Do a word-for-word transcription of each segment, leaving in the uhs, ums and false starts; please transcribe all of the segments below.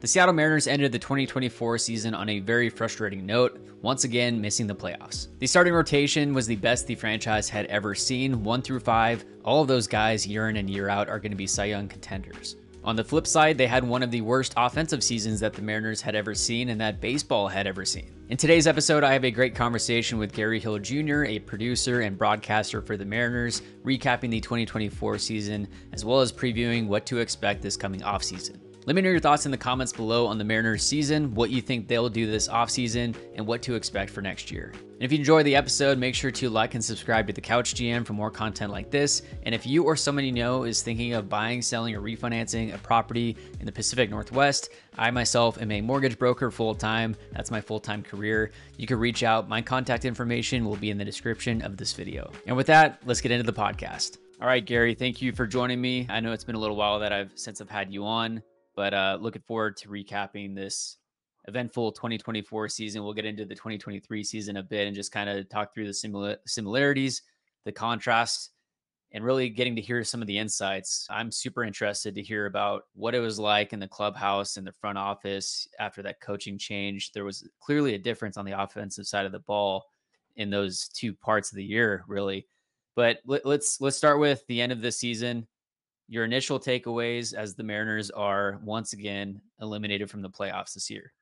The Seattle Mariners ended the twenty twenty-four season on a very frustrating note, once again missing the playoffs. The starting rotation was the best the franchise had ever seen, one through five. All of those guys year in and year out are going to be Cy Young contenders. On the flip side, they had one of the worst offensive seasons that the Mariners had ever seen and that baseball had ever seen. In today's episode, I have a great conversation with Gary Hill Junior, a producer and broadcaster for the Mariners, recapping the twenty twenty-four season, as well as previewing what to expect this coming offseason. Let me know your thoughts in the comments below on the Mariners season, what you think they'll do this offseason, and what to expect for next year. And if you enjoyed the episode, make sure to like and subscribe to The Couch G M for more content like this. And if you or someone you know is thinking of buying, selling, or refinancing a property in the Pacific Northwest, I myself am a mortgage broker full-time. That's my full-time career. You can reach out. My contact information will be in the description of this video. And with that, let's get into the podcast. All right, Gary, thank you for joining me. I know it's been a little while that I've since I've had you on. But uh, looking forward to recapping this eventful twenty twenty-four season. We'll get into the twenty twenty-three season a bit and just kind of talk through the simil- similarities, the contrasts, and really getting to hear some of the insights. I'm super interested to hear about what it was like in the clubhouse and the front office after that coaching change. There was clearly a difference on the offensive side of the ball in those two parts of the year, really. But let, let's let's start with the end of this season. Your initial takeaways as the Mariners are once again eliminated from the playoffs this year.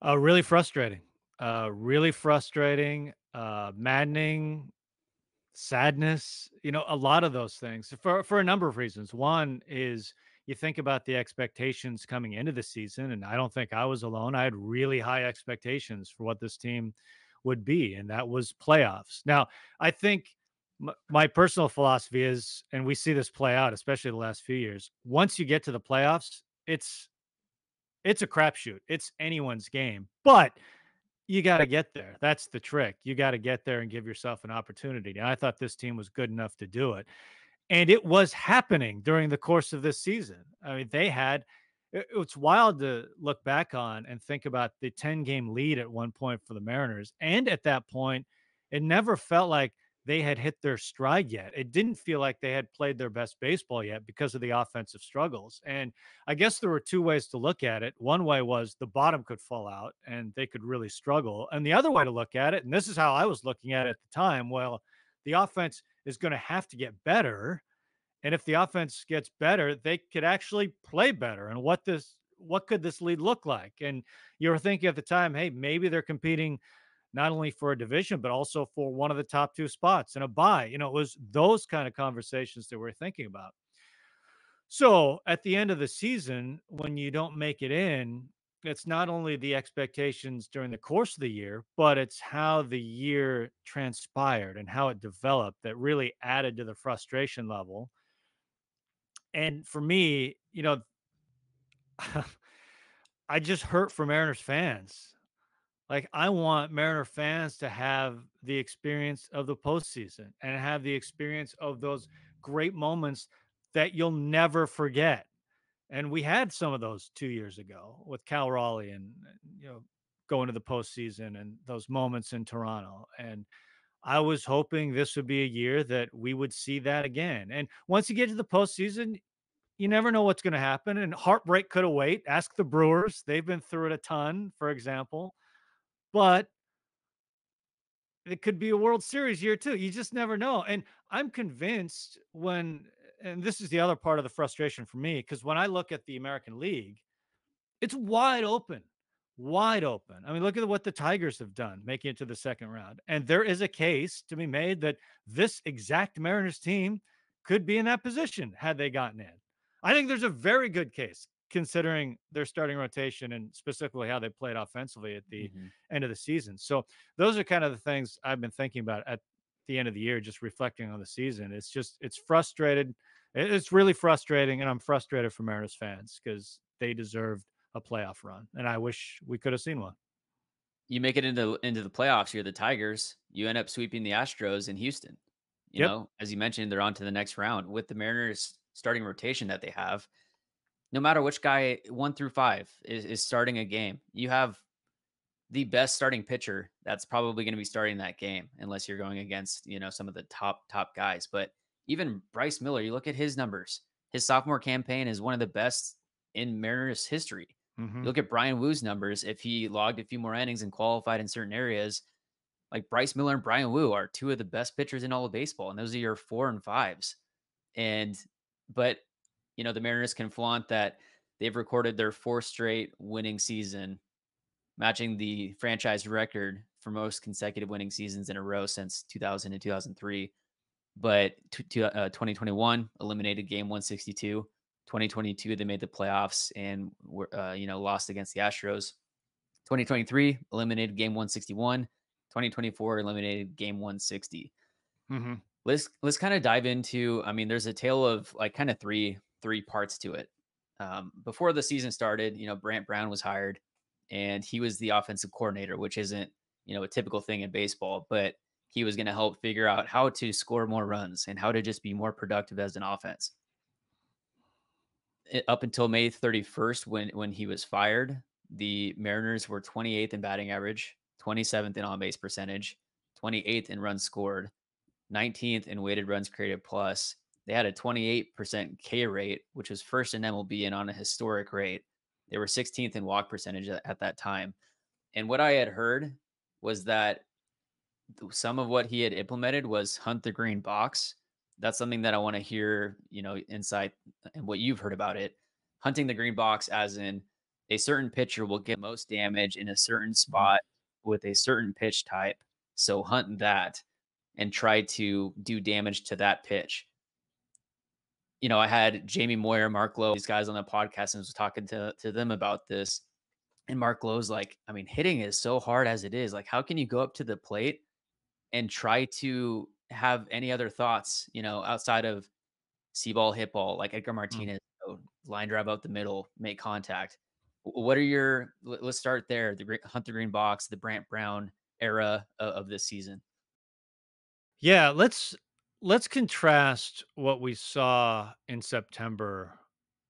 Uh, really frustrating, uh, really frustrating, uh, maddening, sadness, you know, a lot of those things for, for a number of reasons. One is you think about the expectations coming into the season, and I don't think I was alone. I had really high expectations for what this team would be, and that was playoffs. Now, I think my personal philosophy is, and we see this play out, especially the last few years, once you get to the playoffs, it's, it's a crapshoot. It's anyone's game, but you got to get there. That's the trick. You got to get there and give yourself an opportunity. And I thought this team was good enough to do it. And it was happening during the course of this season. I mean, they had, it's wild to look back on and think about the ten game lead at one point for the Mariners. And at that point, it never felt like they had hit their stride yet. It didn't feel like they had played their best baseball yet because of the offensive struggles. And I guess there were two ways to look at it. One way was the bottom could fall out and they could really struggle. And the other way to look at it, and this is how I was looking at it at the time, well, the offense is going to have to get better. And if the offense gets better, they could actually play better. And what this, what could this lead look like? And you were thinking at the time, hey, maybe they're competing not only for a division, but also for one of the top two spots and a bye. You know, it was those kind of conversations that we're thinking about. So at the end of the season, when you don't make it in, it's not only the expectations during the course of the year, but it's how the year transpired and how it developed that really added to the frustration level. And for me, you know, I just hurt for Mariners fans. Like, I want Mariner fans to have the experience of the postseason and have the experience of those great moments that you'll never forget. And we had some of those two years ago with Cal Raleigh and, you know, going to the postseason and those moments in Toronto. And I was hoping this would be a year that we would see that again. And once you get to the postseason, you never know what's going to happen. And heartbreak could await. Ask the Brewers. They've been through it a ton, for example. But it could be a World Series year too. You just never know. And I'm convinced when, and this is the other part of the frustration for me, because when I look at the American League, it's wide open, wide open. I mean, look at what the Tigers have done, making it to the second round. And there is a case to be made that this exact Mariners team could be in that position had they gotten in. I think there's a very good case, considering their starting rotation and specifically how they played offensively at the mm-hmm. end of the season. So those are kind of the things I've been thinking about at the end of the year, just reflecting on the season. It's just, it's frustrated. It's really frustrating. And I'm frustrated for Mariners fans because they deserved a playoff run. And I wish we could have seen one. You make it into, into the playoffs. You're the Tigers. You end up sweeping the Astros in Houston. You yep. know, as you mentioned, they're on to the next round with the Mariners starting rotation that they have. No matter which guy, one through five, is, is starting a game, you have the best starting pitcher that's probably going to be starting that game, unless you're going against, you know, some of the top, top guys. But even Bryce Miller, you look at his numbers, his sophomore campaign is one of the best in Mariners history. Mm-hmm. You look at Brian Wu's numbers. If he logged a few more innings and qualified in certain areas, like Bryce Miller and Brian Wu are two of the best pitchers in all of baseball. And those are your four and fives. And, but you know, the Mariners can flaunt that they've recorded their fourth straight winning season, matching the franchise record for most consecutive winning seasons in a row since two thousand and two thousand three. But twenty twenty-one eliminated game one sixty-two. twenty twenty-two, they made the playoffs and were, uh, you know, lost against the Astros. twenty twenty-three eliminated game one sixty-one. twenty twenty-four eliminated game one sixty. Mm-hmm. Let's let's kind of dive into. I mean, there's a tale of like kind of three three parts to it. Um, before the season started, you know, Brant Brown was hired, and he was the offensive coordinator, which isn't you know a typical thing in baseball, but he was going to help figure out how to score more runs and how to just be more productive as an offense. Up until May thirty-first, when, when he was fired, the Mariners were twenty-eighth in batting average, twenty-seventh in on-base percentage, twenty-eighth in runs scored, nineteenth in weighted runs created plus. They had a twenty-eight percent K rate, which was first in M L B and on a historic rate. They were sixteenth in walk percentage at, at that time. And what I had heard was that some of what he had implemented was hunt the green box. That's something that I want to hear, you know, insight and what you've heard about it. Hunting the green box, as in a certain pitcher will get most damage in a certain spot with a certain pitch type. So hunt that and try to do damage to that pitch. You know, I had Jamie Moyer, Mark Lowe, these guys on the podcast, and was talking to, to them about this. And Mark Lowe's like, I mean, hitting is so hard as it is. Like, how can you go up to the plate and try to have any other thoughts, you know, outside of see ball, hit ball, like Edgar Martinez, mm-hmm. you know, line drive out the middle, make contact. What are your, let's start there. The hunt the green box, the Brant Brown era of this season. Yeah. Let's, let's contrast what we saw in September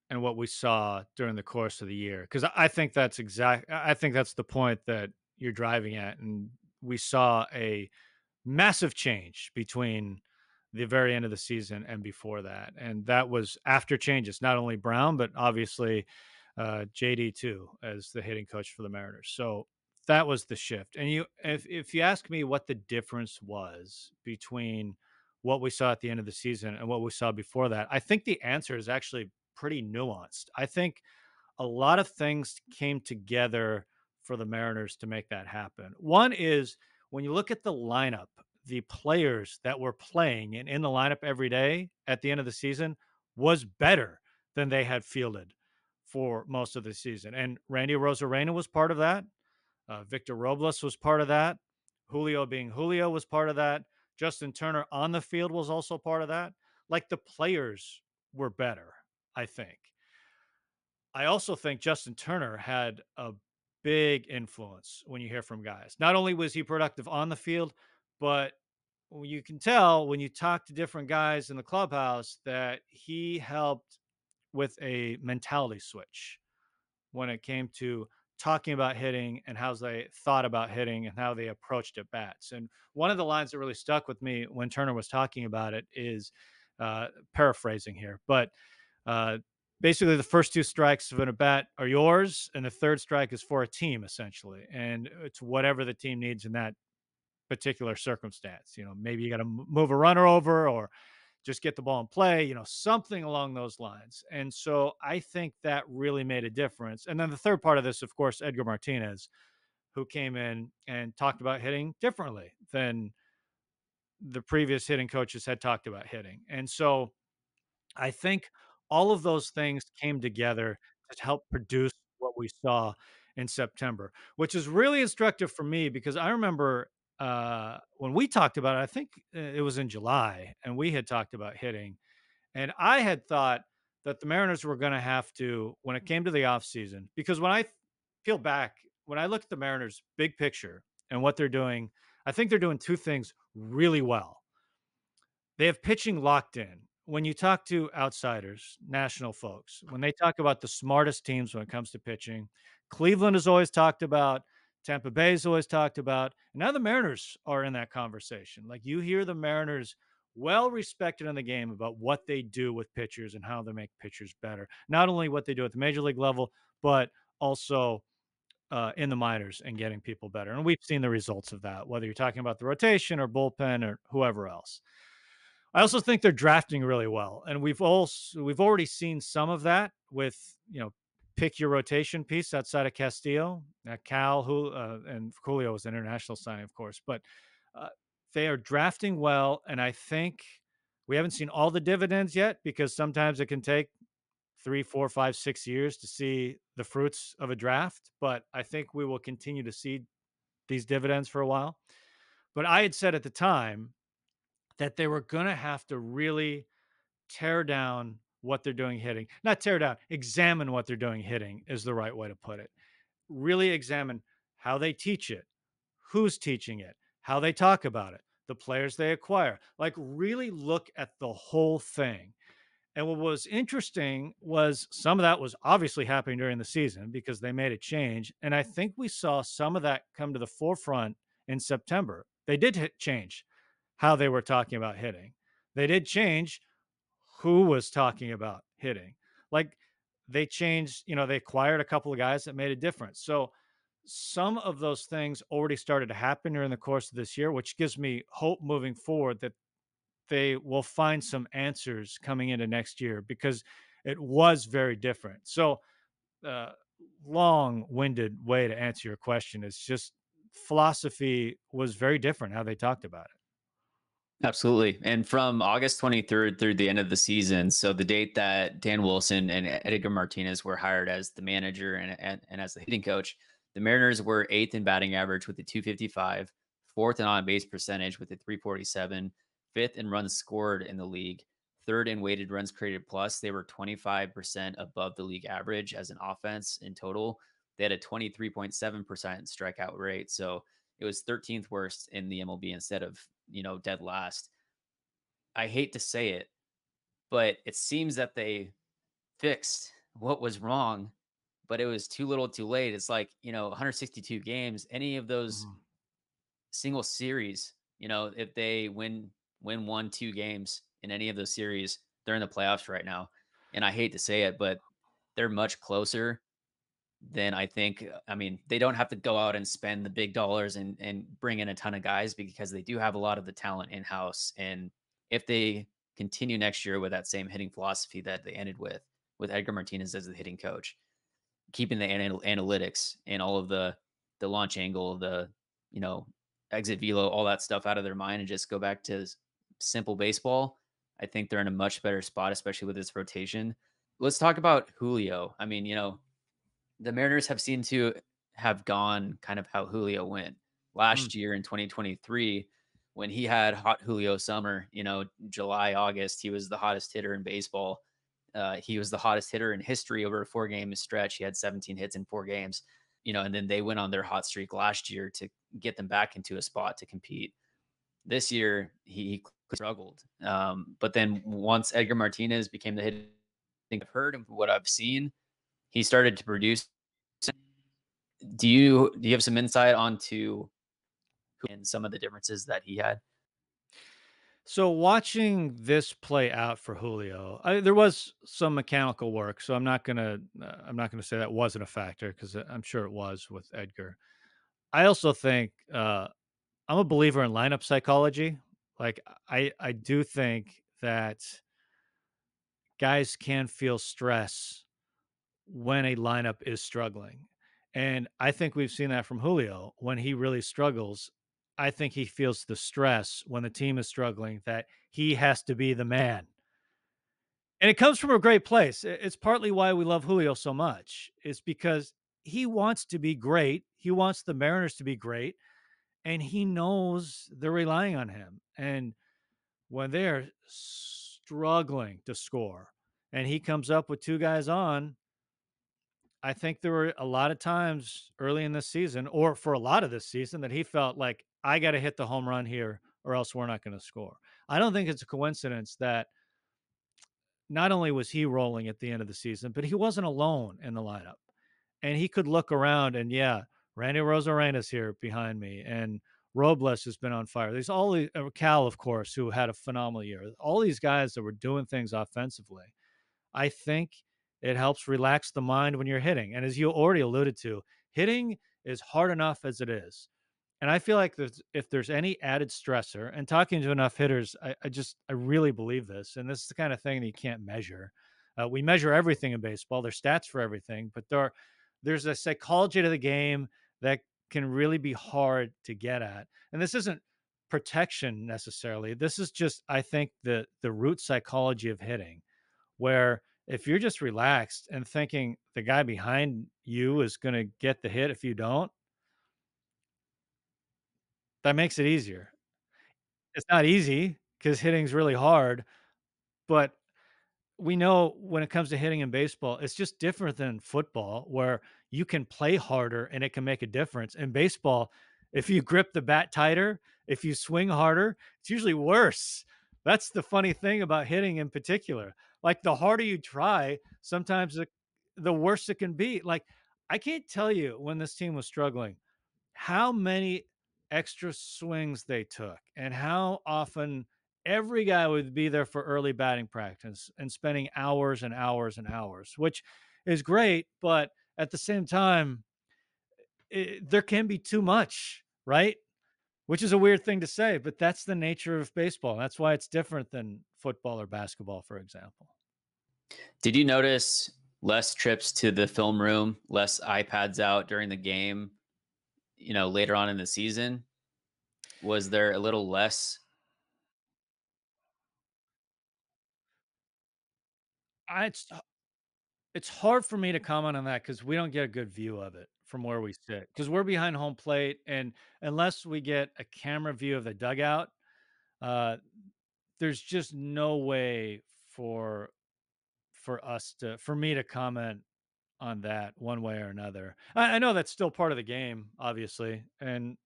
and what we saw during the course of the year. Cause I think that's exact. I think that's the point that you're driving at. And we saw a massive change between the very end of the season and before that. And that was after changes, not only Brown, but obviously uh, J D too, as the hitting coach for the Mariners. So that was the shift. And you, if, if you ask me what the difference was between what we saw at the end of the season and what we saw before that, I think the answer is actually pretty nuanced. I think a lot of things came together for the Mariners to make that happen. One is, when you look at the lineup, the players that were playing and in the lineup every day at the end of the season was better than they had fielded for most of the season. And Randy Arozarena was part of that. Uh, Victor Robles was part of that. Julio being Julio was part of that. Justin Turner on the field was also part of that. Like, the players were better, I think. I also think Justin Turner had a big influence when you hear from guys. Not only was he productive on the field, but you can tell when you talk to different guys in the clubhouse that he helped with a mentality switch when it came to talking about hitting and how they thought about hitting and how they approached at bats. And one of the lines that really stuck with me when Turner was talking about it is, uh, paraphrasing here, but uh, basically, the first two strikes of an at-bat are yours, and the third strike is for a team, essentially. And it's whatever the team needs in that particular circumstance. You know, maybe you got to move a runner over or just get the ball in play, you know, something along those lines. And so I think that really made a difference. And then the third part of this, of course, Edgar Martinez, who came in and talked about hitting differently than the previous hitting coaches had talked about hitting. And so I think all of those things came together to help produce what we saw in September, which is really instructive for me because I remember uh, when we talked about it, I think it was in July, and we had talked about hitting. And I had thought that the Mariners were going to have to, when it came to the offseason, because when I peel back, when I look at the Mariners' big picture and what they're doing, I think they're doing two things really well. They have pitching locked in. When you talk to outsiders, national folks, when they talk about the smartest teams when it comes to pitching, Cleveland is always talked about, Tampa Bay is always talked about, and now the Mariners are in that conversation. Like, you hear the Mariners well respected in the game about what they do with pitchers and how they make pitchers better. Not only what they do at the major league level, but also uh, in the minors and getting people better. And we've seen the results of that, whether you're talking about the rotation or bullpen or whoever else. I also think they're drafting really well. And we've also, we've already seen some of that with, you know, pick your rotation piece outside of Castillo, uh, Cal, who, uh, and Julio was an international signing, of course, but uh, they are drafting well. And I think we haven't seen all the dividends yet, because sometimes it can take three, four, five, six years to see the fruits of a draft. But I think we will continue to see these dividends for a while. But I had said at the time that they were going to have to really tear down what they're doing hitting. Not tear down, examine what they're doing hitting is the right way to put it. Really examine how they teach it, who's teaching it, how they talk about it, the players they acquire. Like, really look at the whole thing. And what was interesting was some of that was obviously happening during the season because they made a change. And I think we saw some of that come to the forefront in September. They did hit change how they were talking about hitting. They did change who was talking about hitting. Like, they changed, you know, they acquired a couple of guys that made a difference. So some of those things already started to happen during the course of this year, which gives me hope moving forward that they will find some answers coming into next year, because it was very different. So uh, long-winded way to answer your question is just philosophy was very different, how they talked about it. Absolutely. And from August twenty-third through the end of the season, so the date that Dan Wilson and Edgar Martinez were hired as the manager and, and, and as the hitting coach, the Mariners were eighth in batting average with a two fifty-five, fourth in on-base percentage with a three forty-seven, fifth in runs scored in the league, third in weighted runs created plus. They were twenty-five percent above the league average as an offense in total. They had a twenty-three point seven percent strikeout rate. So it was thirteenth worst in the M L B instead of, you know, dead last. I hate to say it, but it seems that they fixed what was wrong, but it was too little too late. It's like, you know, one hundred sixty-two games, any of those mm. single series, you know, if they win, win one, two games in any of those series, they're in the playoffs right now. And I hate to say it, but they're much closer than I think. I mean, they don't have to go out and spend the big dollars and, and bring in a ton of guys, because they do have a lot of the talent in-house. And if they continue next year with that same hitting philosophy that they ended with, with Edgar Martinez as the hitting coach, keeping the anal- analytics and all of the, the launch angle, the, you know, exit velo, all that stuff out of their mind, and just go back to simple baseball, I think they're in a much better spot, especially with this rotation. Let's talk about Julio. I mean, you know, the Mariners have seemed to have gone kind of how Julio went last mm. year in twenty twenty-three, when he had hot Julio summer, you know, July, August, he was the hottest hitter in baseball. Uh, he was the hottest hitter in history over a four game stretch. He had seventeen hits in four games, you know, and then they went on their hot streak last year to get them back into a spot to compete. This year, he struggled. Um, but then once Edgar Martinez became the hitting, I've heard and what I've seen, he started to produce. Do you do you have some insight onto who and some of the differences that he had? So watching this play out for Julio, I, there was some mechanical work. So I'm not gonna uh, I'm not gonna say that wasn't a factor, because I'm sure it was with Edgar. I also think uh, I'm a believer in lineup psychology. Like, I, I do think that guys can feel stress when a lineup is struggling. And I think we've seen that from Julio. When he really struggles, I think he feels the stress when the team is struggling, that he has to be the man. And it comes from a great place. It's partly why we love Julio so much. It's because he wants to be great. He wants the Mariners to be great. And he knows they're relying on him. And when they're struggling to score and he comes up with two guys on, I think there were a lot of times early in this season, or for a lot of this season, that he felt like, I got to hit the home run here or else we're not going to score. I don't think it's a coincidence that not only was he rolling at the end of the season, but he wasn't alone in the lineup. And he could look around and, yeah, Randy Arozarena's here behind me, and Robles has been on fire. There's all these, Cal, of course, who had a phenomenal year. All these guys that were doing things offensively. I think It helps relax the mind when you're hitting. And as you already alluded to, hitting is hard enough as it is. And I feel like there's, if there's any added stressor, and talking to enough hitters, I, I just, I really believe this. And this is the kind of thing that you can't measure. Uh, we measure everything in baseball. There's stats for everything, but there are, there's a psychology to the game that can really be hard to get at. And this isn't protection necessarily. This is just, I think, the, the root psychology of hitting, where if you're just relaxed and thinking the guy behind you is going to get the hit if you don't, that makes it easier. It's not easy because hitting's really hard, but we know when it comes to hitting in baseball, it's just different than football, where you can play harder and it can make a difference. In baseball, if you grip the bat tighter, if you swing harder, it's usually worse. That's the funny thing about hitting in particular. Like, the harder you try, sometimes the, the worse it can be. Like, I can't tell you, when this team was struggling, how many extra swings they took and how often every guy would be there for early batting practice and spending hours and hours and hours, which is great. But at the same time, it, there can be too much, right? Which is a weird thing to say, but that's the nature of baseball. That's why it's different than football or basketball, for example. Did you notice less trips to the film room, less iPads out during the game, you know, later on in the season? Was there a little less? I, it's, it's hard for me to comment on that because we don't get a good view of it from where we sit, because we're behind home plate. And unless we get a camera view of the dugout, uh, there's just no way for, for us to, for me to comment on that one way or another. I, I know that's still part of the game, obviously. And,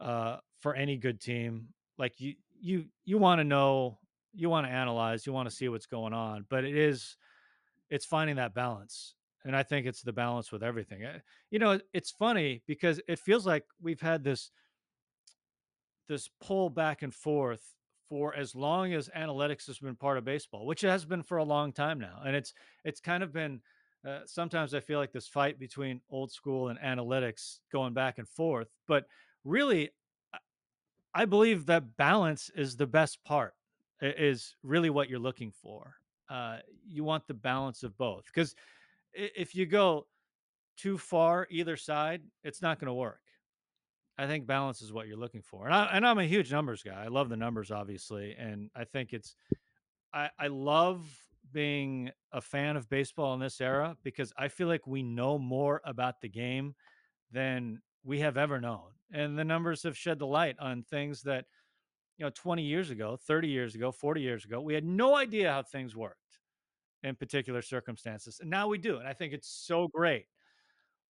uh, for any good team, like you, you, you want to know, you want to analyze, you want to see what's going on, but it is, it's finding that balance. And I think it's the balance with everything. You know, it's funny because it feels like we've had this, this pull back and forth for as long as analytics has been part of baseball, which it has been for a long time now. And it's, it's kind of been, uh, sometimes I feel like this fight between old school and analytics going back and forth, but really I believe that balance is the best part, is really what you're looking for. Uh, you want the balance of both, because if you go too far either side, it's not going to work. I think balance is what you're looking for. And, I, and I'm a huge numbers guy. I love the numbers, obviously. And I think it's, I, I love being a fan of baseball in this era, because I feel like we know more about the game than we have ever known. And the numbers have shed the light on things that, you know, twenty years ago, thirty years ago, forty years ago, we had no idea how things worked in particular circumstances. And now we do. And I think it's so great,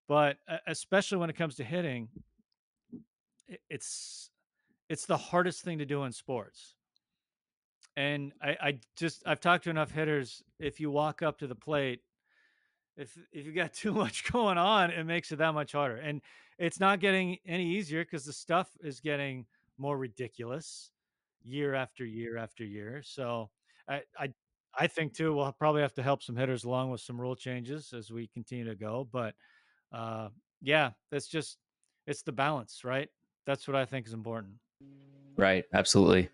but especially when it comes to hitting, it's, it's the hardest thing to do in sports. And I, I just, I've talked to enough hitters. If you walk up to the plate, if, if you got too much going on, it makes it that much harder. And it's not getting any easier because the stuff is getting more ridiculous year after year after year. So I, I, I think too, we'll probably have to help some hitters along with some rule changes as we continue to go. But uh, yeah, that's just, it's the balance, right? That's what I think is important. Right. Absolutely.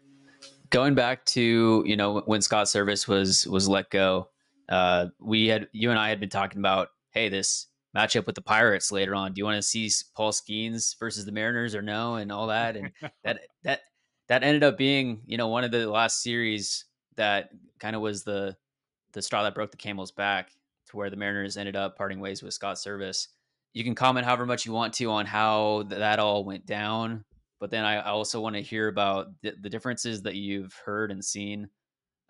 Going back to, you know, when Scott Servais was, was let go, uh, we had, you and I had been talking about, hey, this matchup with the Pirates later on, do you want to see Paul Skenes versus the Mariners or no? And all that. And that, that, that ended up being, you know, one of the last series that kind of was the the straw that broke the camel's back, to where the Mariners ended up parting ways with Scott Servais. You can comment however much you want to on how th- that all went down, but then I, I also want to hear about th- the differences that you've heard and seen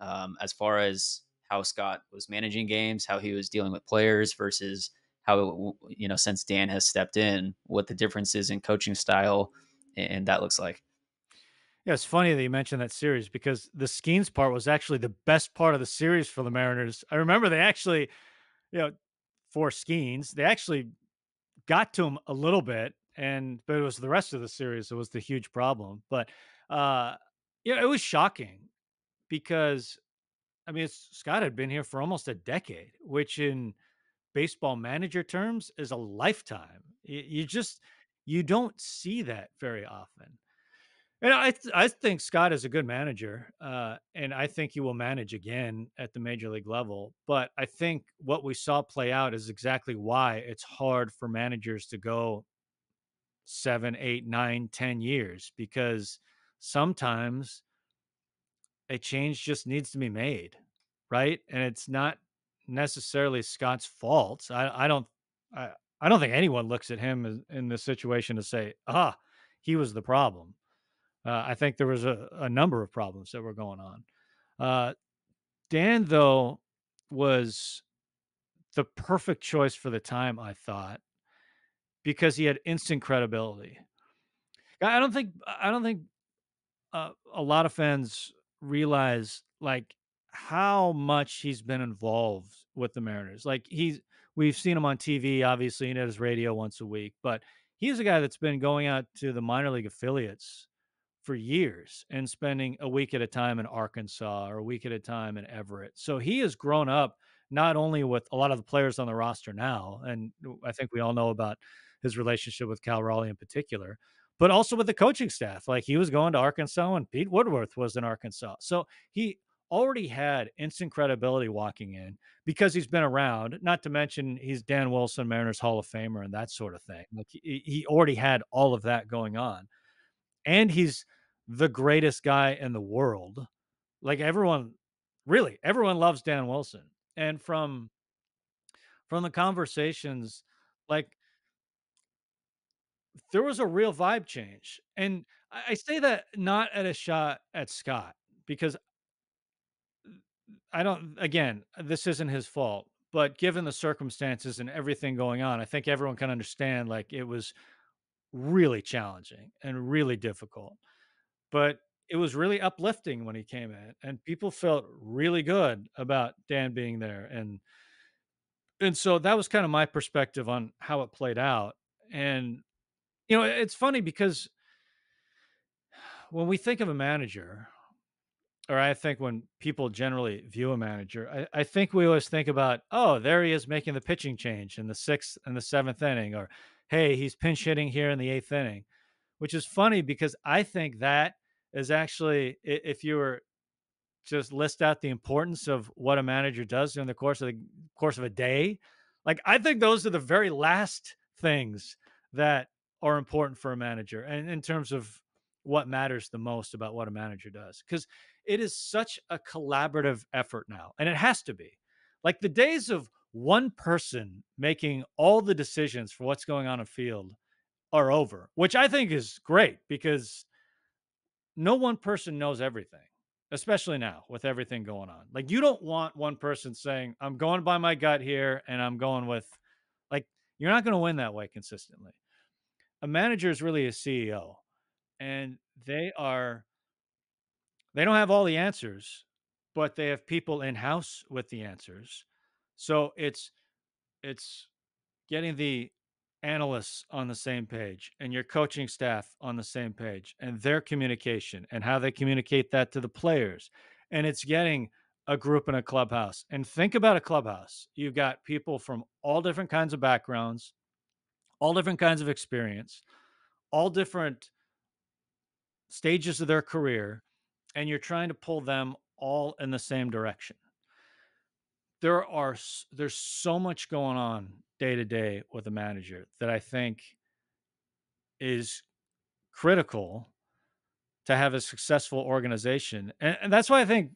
um, as far as how Scott was managing games, how he was dealing with players versus how, you know, since Dan has stepped in, what the difference is in coaching style and, and that looks like. Yeah, it's funny that you mentioned that series, because the Skenes part was actually the best part of the series for the Mariners. I remember they actually, you know, for Skenes, they actually got to him a little bit, and but it was the rest of the series that was the huge problem. But uh, yeah, it was shocking because I mean, it's, Scott had been here for almost a decade, which in baseball manager terms is a lifetime. You, you just, you don't see that very often. And I, th- I think Scott is a good manager, uh, and I think he will manage again at the major league level. But I think what we saw play out is exactly why it's hard for managers to go seven, eight, nine, ten years, because sometimes a change just needs to be made, right? And it's not necessarily Scott's fault. I, I don't, I, I don't think anyone looks at him in this situation to say, ah, he was the problem. Uh, I think there was a, a number of problems that were going on. Uh, Dan, though, was the perfect choice for the time, I thought, because he had instant credibility. I don't think I don't think uh, a lot of fans realize like how much he's been involved with the Mariners. Like he's, we've seen him on T V, obviously, and at his radio once a week. But he's a guy that's been going out to the minor league affiliates for years and spending a week at a time in Arkansas or a week at a time in Everett. So he has grown up not only with a lot of the players on the roster now, and I think we all know about his relationship with Cal Raleigh in particular, but also with the coaching staff. Like he was going to Arkansas and Pete Woodworth was in Arkansas. So he already had instant credibility walking in because he's been around, not to mention he's Dan Wilson, Mariners Hall of Famer, and that sort of thing. Like he, he already had all of that going on. And he's the greatest guy in the world. Like everyone, really, everyone loves Dan Wilson. And from, from the conversations, like there was a real vibe change. And I, I say that not at a shot at Scott, because I don't, again, this isn't his fault, but given the circumstances and everything going on, I think everyone can understand, like it was really challenging and really difficult, but it was really uplifting when he came in and people felt really good about Dan being there. And, and so that was kind of my perspective on how it played out. And, you know, it's funny because when we think of a manager, or I think when people generally view a manager, I, I think we always think about, oh, there he is making the pitching change in the sixth and the seventh inning, or, hey, he's pinch hitting here in the eighth inning, which is funny because I think that is actually, if you were just list out the importance of what a manager does during the course of the course of a day, like I think those are the very last things that are important for a manager and in terms of what matters the most about what a manager does, because it is such a collaborative effort now. And it has to be. Like the days of one person making all the decisions for what's going on in field are over, which I think is great because no one person knows everything, especially now with everything going on. Like you don't want one person saying, I'm going by my gut here and I'm going with, like, you're not going to win that way consistently. A manager is really a C E O and they are, they don't have all the answers, but they have people in-house with the answers. So it's, it's getting the analysts on the same page and your coaching staff on the same page and their communication and how they communicate that to the players. And it's getting a group in a clubhouse. And think about a clubhouse. You've got people from all different kinds of backgrounds, all different kinds of experience, all different stages of their career, and you're trying to pull them all in the same direction. There are, there's so much going on day to day with a manager that I think is critical to have a successful organization. And, and that's why I think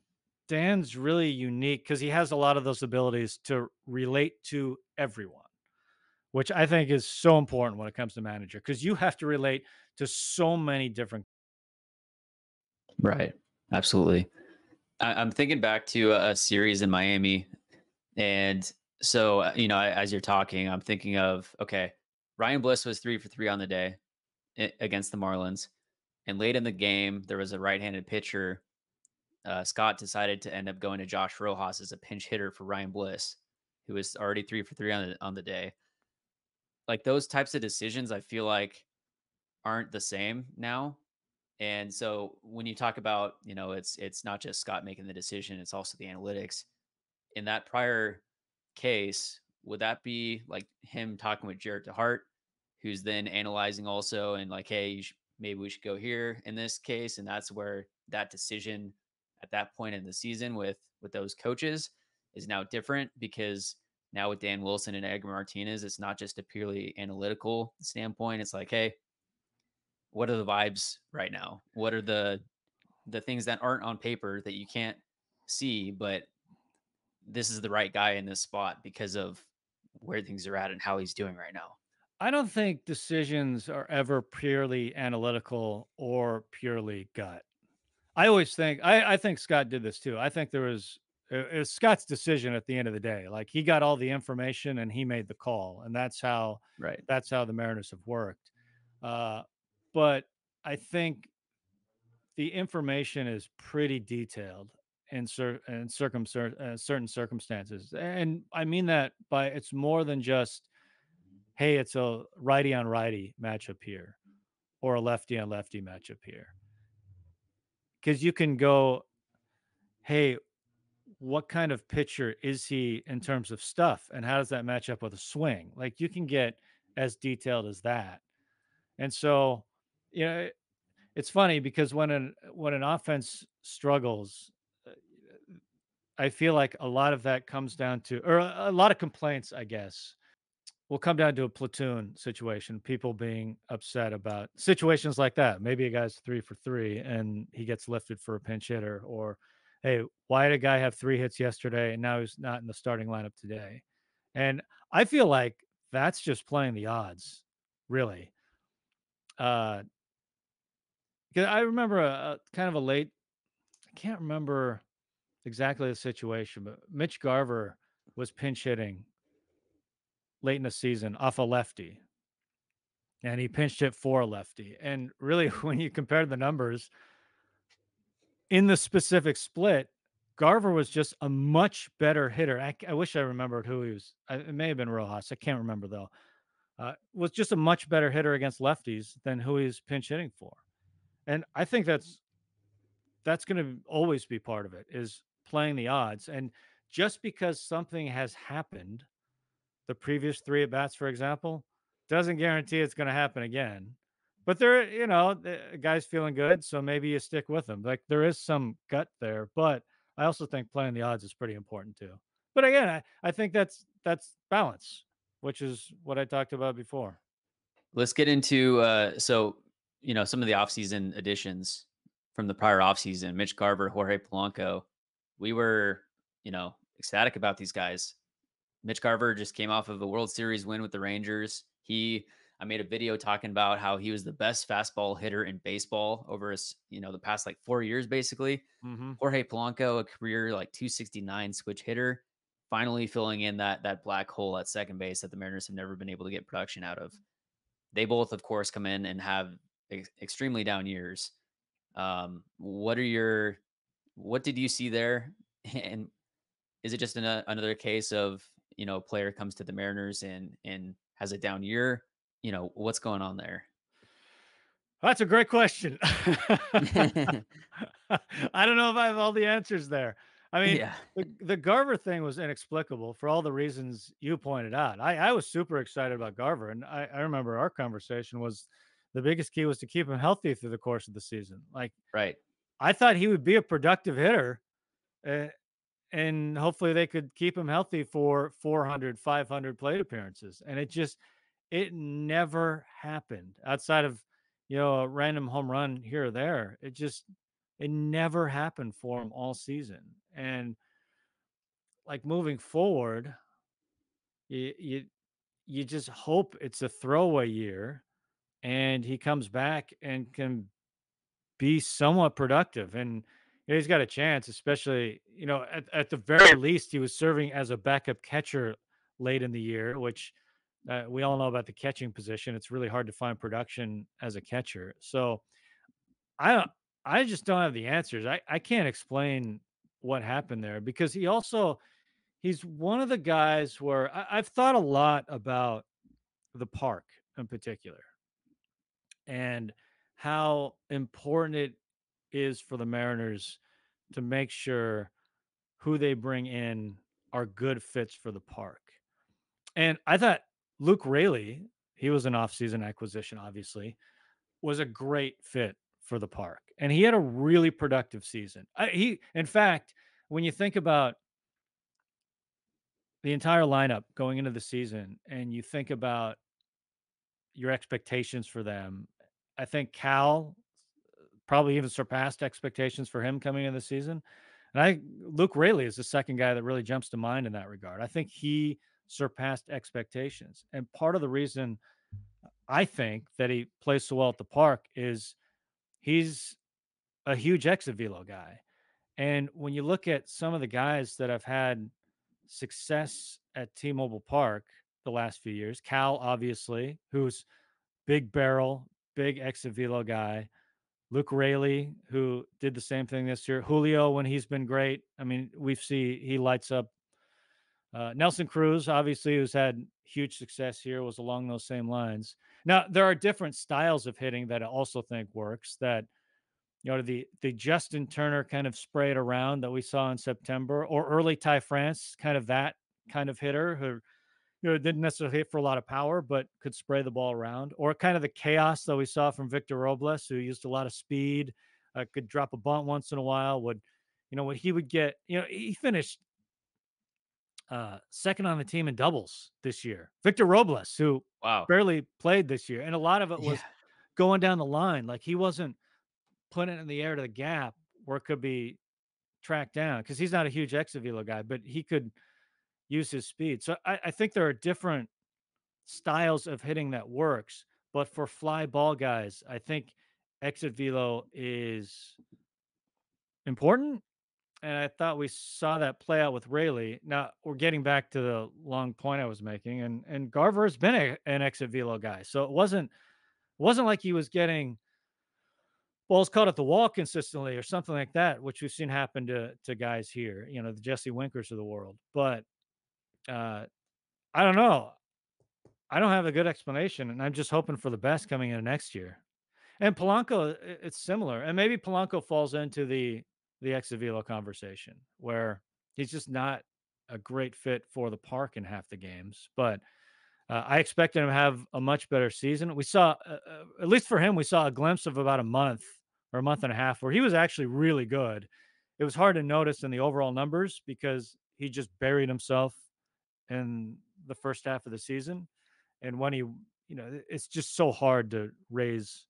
Dan's really unique because he has a lot of those abilities to relate to everyone, which I think is so important when it comes to manager because you have to relate to so many different. Right. Absolutely. I, I'm thinking back to a, a series in Miami. And so, you know, as you're talking, I'm thinking of, okay, Ryan Bliss was three for three on the day against the Marlins. And late in the game, there was a right-handed pitcher. Uh, Scott decided to end up going to Josh Rojas as a pinch hitter for Ryan Bliss, who was already three for three on the, on the day. Like those types of decisions, I feel like aren't the same now. And so when you talk about, you know, it's it's not just Scott making the decision, it's also the analytics. In that prior case, would that be like him talking with Jared DeHart, who's then analyzing also and like, hey, you should, maybe we should go here in this case? And that's where that decision at that point in the season with with those coaches is now different, because now with Dan Wilson and Edgar Martinez, it's not just a purely analytical standpoint. It's like, hey, what are the vibes right now? What are the the things that aren't on paper that you can't see, but this is the right guy in this spot because of where things are at and how he's doing right now? I don't think decisions are ever purely analytical or purely gut. I always think, I, I think Scott did this too. I think there was, it was Scott's decision at the end of the day. Like, he got all the information and he made the call, and that's how, right. That's how the Mariners have worked. Uh, but I think the information is pretty detailed in, cer- in circum- uh, certain circumstances. And I mean that by, it's more than just, hey, it's a righty on righty matchup here or a lefty on lefty matchup here. Because you can go, hey, what kind of pitcher is he in terms of stuff? And how does that match up with a swing? Like, you can get as detailed as that. And so, you know, it's funny because when an, when an offense struggles, I feel like a lot of that comes down to, or a lot of complaints, I guess, will come down to a platoon situation, people being upset about situations like that. Maybe a guy's three for three and he gets lifted for a pinch hitter, or, hey, why did a guy have three hits yesterday and now he's not in the starting lineup today? And I feel like that's just playing the odds, really. Uh, I remember a, a kind of a late, I can't remember exactly the situation, but Mitch Garver was pinch hitting late in the season off a lefty, and he pinched hit for a lefty. And really, when you compare the numbers in the specific split, Garver was just a much better hitter. I, I wish I remembered who he was. I, it may have been Rojas. I can't remember though. Uh, was just a much better hitter against lefties than who he's pinch hitting for. And I think that's, that's going to always be part of it, is playing the odds. And just because something has happened the previous three at bats, for example, doesn't guarantee it's going to happen again. But there, you know, the guy's feeling good, so maybe you stick with him. Like, there is some gut there, but I also think playing the odds is pretty important too. But again, I, I think that's, that's balance, which is what I talked about before. Let's get into, uh, so, you know, some of the offseason additions from the prior offseason, Mitch Garver, Jorge Polanco. We were, you know, ecstatic about these guys. Mitch Garver just came off of a World Series win with the Rangers. He, I made a video talking about how he was the best fastball hitter in baseball over his, you know, the past like four years, basically. Mm-hmm. Jorge Polanco, a career like two sixty-nine switch hitter, finally filling in that, that black hole at second base that the Mariners have never been able to get production out of. They both, of course, come in and have ex- extremely down years. Um, what are your, what did you see there? And is it just an, uh, another case of, you know, a player comes to the Mariners and, and has a down year? You know, what's going on there? That's a great question. I don't know if I have all the answers there. I mean, yeah. the, the Garver thing was inexplicable for all the reasons you pointed out. I, I was super excited about Garver. And I, I remember our conversation was the biggest key was to keep him healthy through the course of the season. Like, right. I thought he would be a productive hitter, uh, and hopefully they could keep him healthy for four hundred, five hundred plate appearances. And it just, it never happened outside of, you know, a random home run here or there. It just, it never happened for him all season. And like, moving forward, you, you, you just hope it's a throwaway year and he comes back and can be somewhat productive. And you know, he's got a chance, especially, you know, at, at the very least, he was serving as a backup catcher late in the year, which uh, we all know about the catching position. It's really hard to find production as a catcher. So I don't, I just don't have the answers. I, I can't explain what happened there, because he also, he's one of the guys where I, I've thought a lot about the park in particular and how important it is for the Mariners to make sure who they bring in are good fits for the park. And I thought Luke Raley, he was an offseason acquisition, obviously, was a great fit for the park. And he had a really productive season. I, he, in fact, when you think about the entire lineup going into the season and you think about your expectations for them, I think Cal probably even surpassed expectations for him coming into the season. And I, Luke Raley is the second guy that really jumps to mind in that regard. I think he surpassed expectations. And part of the reason I think that he plays so well at the park is he's a huge exit velo guy. And when you look at some of the guys that have had success at T-Mobile Park the last few years, Cal, obviously, who's big barrel, big exit velo guy. Luke Raley, who did the same thing this year. Julio, when he's been great, I mean, we've seen he lights up. Uh, Nelson Cruz, obviously, who's had huge success here, was along those same lines. Now, there are different styles of hitting that I also think works, that, you know, the, the Justin Turner kind of spray it around that we saw in September, or early Ty France, kind of that kind of hitter who, you know, didn't necessarily hit for a lot of power, but could spray the ball around, or kind of the chaos that we saw from Victor Robles, who used a lot of speed, uh, could drop a bunt once in a while. Would, you know, what he would get, you know, he finished uh, second on the team in doubles this year. Victor Robles, who wow. barely played this year. And a lot of it was yeah. going down the line. Like, he wasn't putting it in the air to the gap where it could be tracked down, because he's not a huge exit velo guy, but he could use his speed. So I, I think there are different styles of hitting that works, but for fly ball guys, I think exit velo is important. And I thought we saw that play out with Raley. Now we're getting back to the long point I was making, and, and Garver has been a, an exit velo guy. So it wasn't, wasn't like he was getting balls caught at the wall consistently or something like that, which we've seen happen to, to guys here, you know, the Jesse Winkers of the world. But Uh, I don't know. I don't have a good explanation, and I'm just hoping for the best coming in next year. And Polanco, it's similar. And maybe Polanco falls into the, the exit velo conversation, where he's just not a great fit for the park in half the games. But uh, I expected him to have a much better season. We saw, uh, at least for him, we saw a glimpse of about a month or a month and a half where he was actually really good. It was hard to notice in the overall numbers because he just buried himself in the first half of the season. And when he, you know, it's just so hard to raise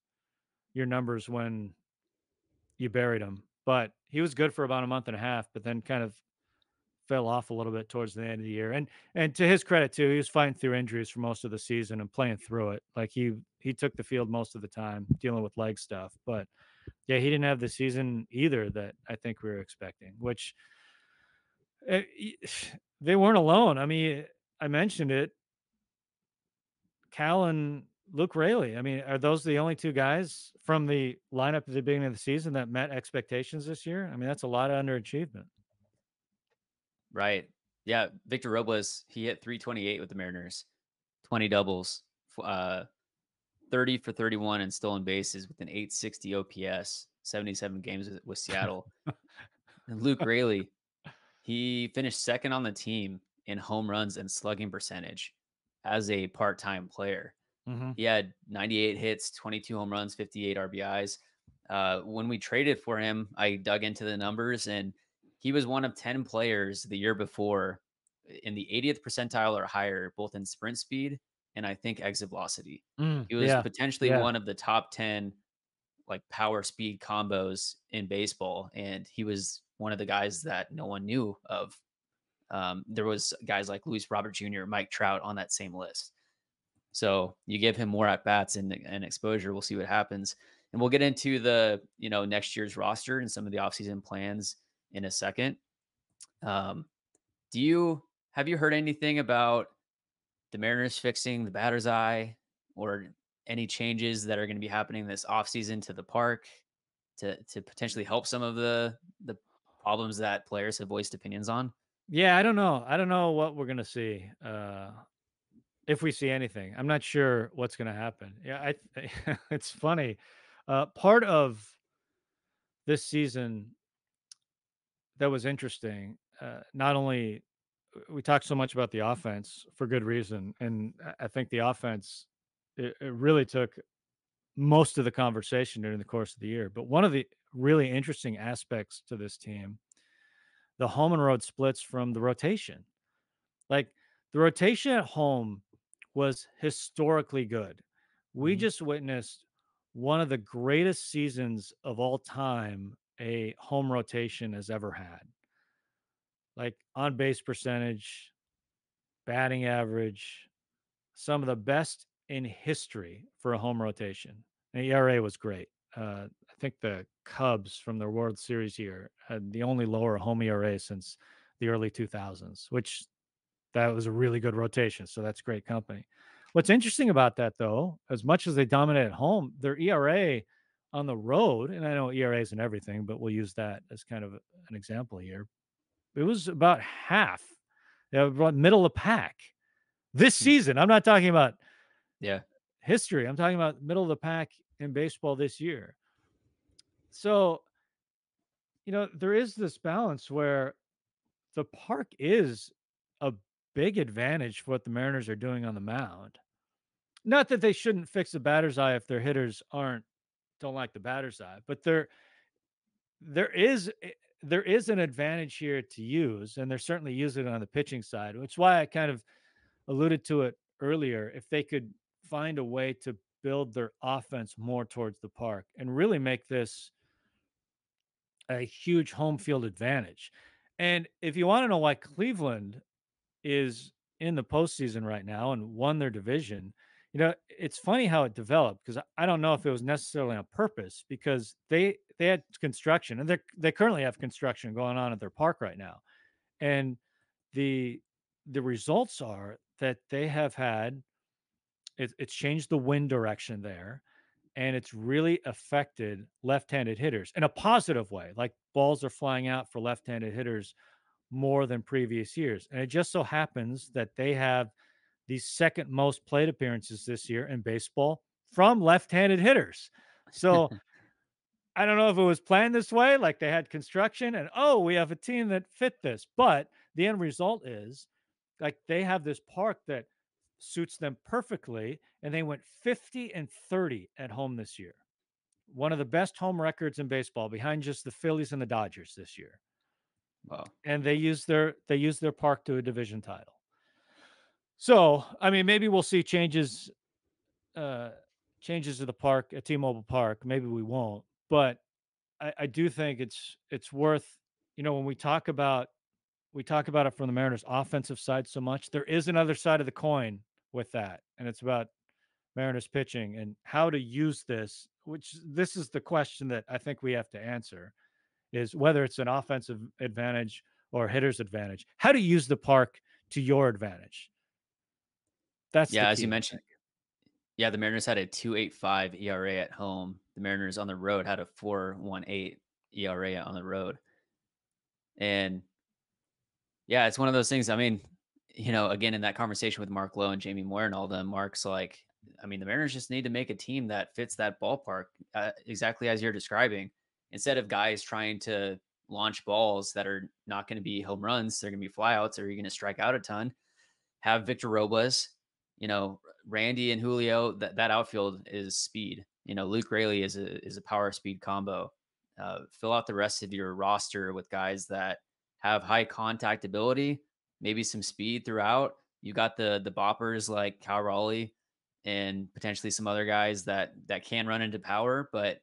your numbers when you buried him, but he was good for about a month and a half, but then kind of fell off a little bit towards the end of the year. And, and to his credit too, he was fighting through injuries for most of the season and playing through it. Like he, he took the field most of the time dealing with leg stuff, but yeah, he didn't have the season either that I think we were expecting, which it, they weren't alone. I mean, I mentioned it. Cal and Luke Raley. I mean, are those the only two guys from the lineup at the beginning of the season that met expectations this year? I mean, that's a lot of underachievement. Right. Yeah. Victor Robles, he hit three twenty-eight with the Mariners, twenty doubles, uh, thirty for thirty-one and stolen bases with an eight sixty O P S, seventy-seven games with Seattle. And Luke Raley, he finished second on the team in home runs and slugging percentage as a part-time player. Mm-hmm. He had ninety-eight hits, twenty-two home runs, fifty-eight R B Is. Uh, when we traded for him, I dug into the numbers, and he was one of ten players the year before in the eightieth percentile or higher, both in sprint speed and I think exit velocity. Mm, he was yeah, potentially yeah. one of the top ten like power speed combos in baseball, and he was one of the guys that no one knew of. Um, there was guys like Luis Robert Junior, Mike Trout on that same list. So you give him more at bats and, and exposure. We'll see what happens. And we'll get into the, you know, next year's roster and some of the offseason plans in a second. Um, do you, have you heard anything about the Mariners fixing the batter's eye or any changes that are going to be happening this offseason to the park to, to potentially help some of the, the, problems that players have voiced opinions on? Yeah, I don't know. I don't know what we're going to see. Uh, if we see anything, I'm not sure what's going to happen. Yeah. I, it's funny. Uh, part of this season that was interesting, uh, not only we talked so much about the offense for good reason, and I think the offense, it, it really took most of the conversation during the course of the year. But one of the really interesting aspects to this team, the home and road splits from the rotation. Like, the rotation at home was historically good. We mm-hmm. just witnessed one of the greatest seasons of all time a home rotation has ever had. Like, on base percentage, batting average, some of the best in history for a home rotation. And E R A was great. Uh, I think the Cubs from their World Series year had the only lower home E R A since the early two thousands, which that was a really good rotation. So that's great company. What's interesting about that, though, as much as they dominate at home, their E R A on the road, and I know E R As and everything, but we'll use that as kind of an example here. It was about half, you know, middle of pack this season. I'm not talking about yeah history. I'm talking about middle of the pack in baseball this year. So, you know, there is this balance where the park is a big advantage for what the Mariners are doing on the mound. Not that they shouldn't fix the batter's eye if their hitters aren't, don't like the batter's eye, but there, there is, there is an advantage here to use, and they're certainly using it on the pitching side, which is why I kind of alluded to it earlier. If they could find a way to build their offense more towards the park and really make this a huge home field advantage. And if you want to know why Cleveland is in the postseason right now and won their division, you know, it's funny how it developed, because I don't know if it was necessarily on purpose, because they they had construction, and they they currently have construction going on at their park right now. And the the results are that they have had, it, it's changed the wind direction there, and it's really affected left-handed hitters in a positive way. Like, balls are flying out for left-handed hitters more than previous years. And it just so happens that they have the second most plate appearances this year in baseball from left-handed hitters. So I don't know if it was planned this way, like they had construction and, oh, we have a team that fit this, but the end result is, like, they have this park that suits them perfectly. And they went fifty and thirty at home this year. One of the best home records in baseball, behind just the Phillies and the Dodgers this year. Wow. And they use their, they use their park to a division title. So, I mean, maybe we'll see changes, uh, changes to the park at T-Mobile Park. Maybe we won't, but I, I do think it's, it's worth, you know, when we talk about, we talk about it from the Mariners offensive side so much, there is another side of the coin with that. And it's about Mariners pitching and how to use this, which this is the question that I think we have to answer, is whether it's an offensive advantage or hitter's advantage, how to use the park to your advantage. That's yeah, as you mentioned. Yeah, the Mariners had a two point eight five E R A at home. The Mariners on the road had a four point one eight E R A on the road. And yeah, it's one of those things. I mean, you know, again, in that conversation with Mark Lowe and Jamie Moyer and all them, Mark's like, I mean, the Mariners just need to make a team that fits that ballpark, uh, exactly as you're describing. Instead of guys trying to launch balls that are not going to be home runs, they're going to be flyouts, or you're going to strike out a ton. Have Victor Robles. You know, Randy and Julio, that, that outfield is speed. You know, Luke Raley is a is a power speed combo. Uh, fill out the rest of your roster with guys that have high contact ability, maybe some speed throughout. You got the the boppers like Cal Raleigh and potentially some other guys that that can run into power, but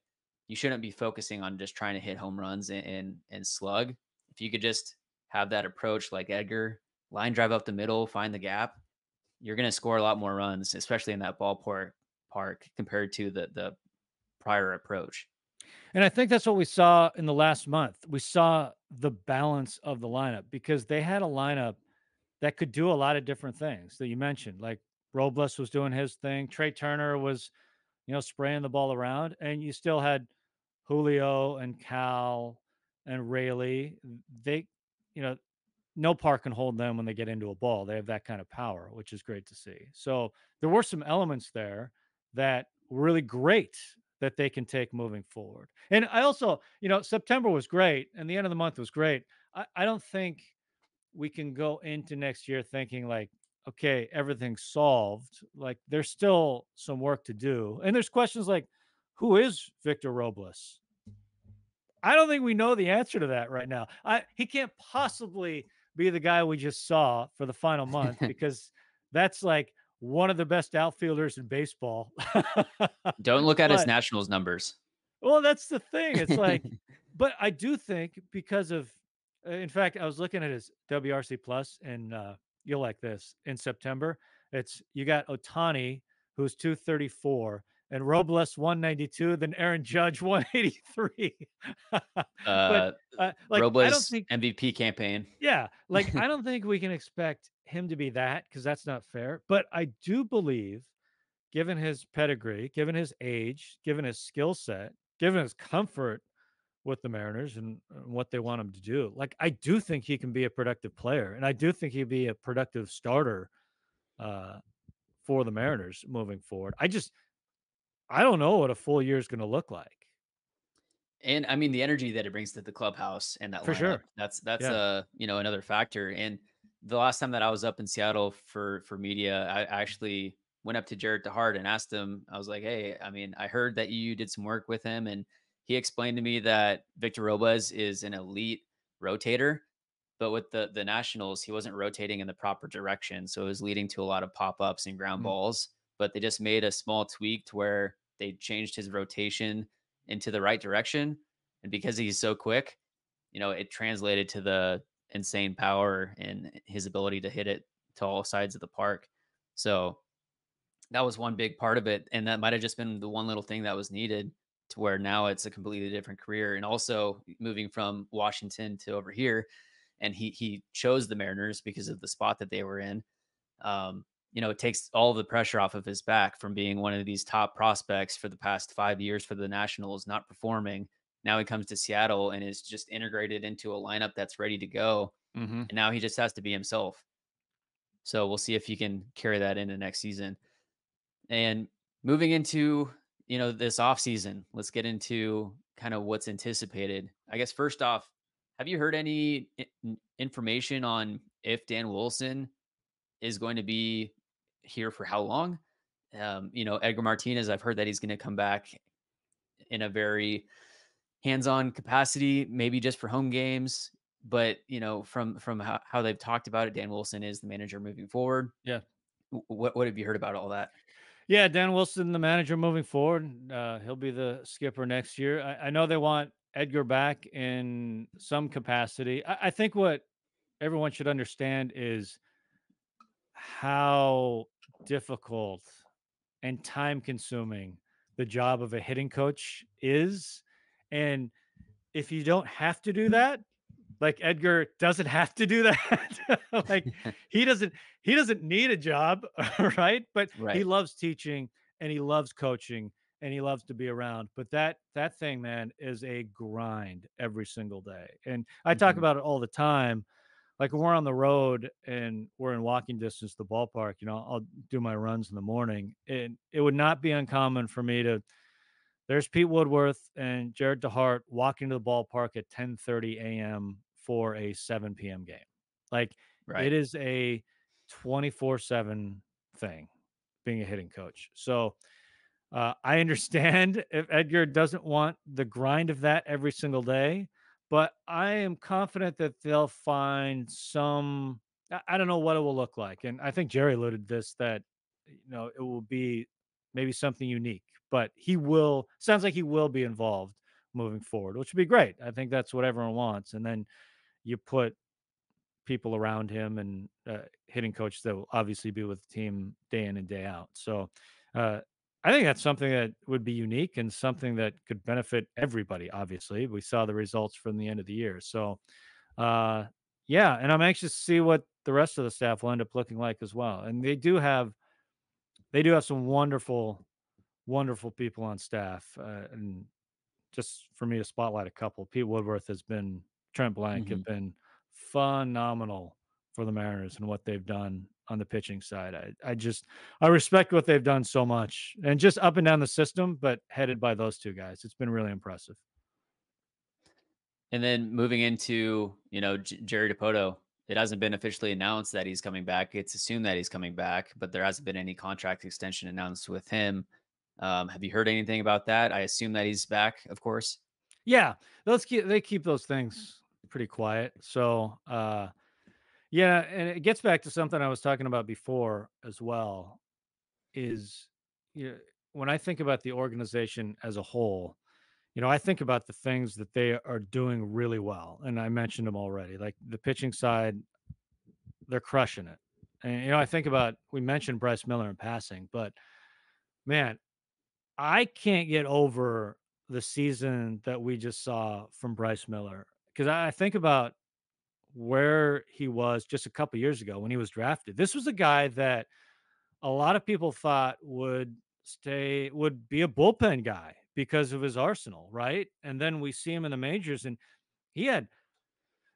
you shouldn't be focusing on just trying to hit home runs and and, and slug. If you could just have that approach like Edgar, line drive up the middle, find the gap, you're going to score a lot more runs, especially in that ballpark park compared to the, the prior approach. And I think that's what we saw in the last month. We saw the balance of the lineup, because they had a lineup that could do a lot of different things that you mentioned, like Robles was doing his thing. Trey Turner was, you know, spraying the ball around, and you still had Julio and Cal and Raley. They, you know, no park can hold them when they get into a ball. They have that kind of power, which is great to see. So there were some elements there that were really great that they can take moving forward. And I also, you know, September was great and the end of the month was great. I, I don't think we can go into next year thinking like, okay, everything's solved. Like there's still some work to do. And there's questions like, who is Victor Robles? I don't think we know the answer to that right now. I, he can't possibly be the guy we just saw for the final month because that's like one of the best outfielders in baseball. Don't look at but, his Nationals numbers. Well, that's the thing. It's like, but I do think because of, in fact, I was looking at his W R C plus and uh, you'll like this in September. It's, you got Otani who's two thirty-four and Robles one ninety-two, then Aaron Judge one eighty-three. but, uh, like, Robles I don't think, M V P campaign. Yeah, like I don't think we can expect him to be that because that's not fair. But I do believe, given his pedigree, given his age, given his skill set, given his comfort with the Mariners and what they want him to do, like I do think he can be a productive player, and I do think he'd be a productive starter uh, for the Mariners moving forward. I just I don't know what a full year is going to look like. And I mean, the energy that it brings to the clubhouse and that, for lineup, sure. that's, that's yeah. uh, you know, another factor. And the last time that I was up in Seattle for, for media, I actually went up to Jared DeHart and asked him, I was like, hey, I mean, I heard that you did some work with him. And he explained to me that Victor Robles is an elite rotator, but with the, the Nationals, he wasn't rotating in the proper direction. So it was leading to a lot of pop-ups and ground mm-hmm. balls. But they just made a small tweak to where they changed his rotation into the right direction. And because he's so quick, you know, it translated to the insane power and his ability to hit it to all sides of the park. So that was one big part of it. And that might've just been the one little thing that was needed to where now it's a completely different career. And also moving from Washington to over here. And he, he chose the Mariners because of the spot that they were in. Um, you know, it takes all the pressure off of his back from being one of these top prospects for the past five years for the Nationals, not performing. Now he comes to Seattle and is just integrated into a lineup that's ready to go. Mm-hmm. And now he just has to be himself. So we'll see if he can carry that into next season. And moving into, you know, this offseason, let's get into kind of what's anticipated. I guess first off, have you heard any information on if Dan Wilson is going to be here for how long? Um, you know, Edgar Martinez, I've heard that he's going to come back in a very hands-on capacity, maybe just for home games. But, you know, from, from how, how they've talked about it, Dan Wilson is the manager moving forward. Yeah. What, what have you heard about all that? Yeah. Dan Wilson, the manager moving forward. Uh, he'll be the skipper next year. I, I know they want Edgar back in some capacity. I, I think what everyone should understand is how difficult and time consuming the job of a hitting coach is. And if you don't have to do that, like Edgar doesn't have to do that. Like he doesn't, he doesn't need a job. Right. But right. He loves teaching and he loves coaching and he loves to be around, but that, that thing, man, is a grind every single day. And I mm-hmm. talk about it all the time. Like when we're on the road and we're in walking distance to the ballpark, you know, I'll do my runs in the morning, and it would not be uncommon for me to, there's Pete Woodworth and Jared DeHart walking to the ballpark at ten thirty a.m. for a seven p.m. game. Like right. It is a twenty-four seven thing being a hitting coach. So uh, I understand if Edgar doesn't want the grind of that every single day, but I am confident that they'll find some, I don't know what it will look like. And I think Jerry alluded this, that, you know, it will be maybe something unique, but he will, sounds like he will be involved moving forward, which would be great. I think that's what everyone wants. And then you put people around him and uh, hitting coaches that will obviously be with the team day in and day out. So uh, I think that's something that would be unique and something that could benefit everybody. Obviously, we saw the results from the end of the year. So, uh, yeah. And I'm anxious to see what the rest of the staff will end up looking like as well. And they do have, they do have some wonderful, wonderful people on staff. Uh, and just for me to spotlight a couple, Pete Woodworth has been, Trent Blank mm-hmm. have been phenomenal for the Mariners and what they've done on the pitching side. I, I just, I respect what they've done so much, and just up and down the system, but headed by those two guys. It's been really impressive. And then moving into, you know, J- Jerry DiPoto, it hasn't been officially announced that he's coming back. It's assumed that he's coming back, but there hasn't been any contract extension announced with him. Um, have you heard anything about that? I assume that he's back, of course. Yeah. Let's keep, they keep those things pretty quiet. So, uh, yeah. And it gets back to something I was talking about before as well, is, you know, when I think about the organization as a whole, you know, I think about the things that they are doing really well. And I mentioned them already, like the pitching side, they're crushing it. And, you know, I think about, we mentioned Bryce Miller in passing, but man, I can't get over the season that we just saw from Bryce Miller. Cause I think about where he was just a couple years ago when he was drafted. This was a guy that a lot of people thought would stay, would be a bullpen guy because of his arsenal, right? And then we see him in the majors, and he had,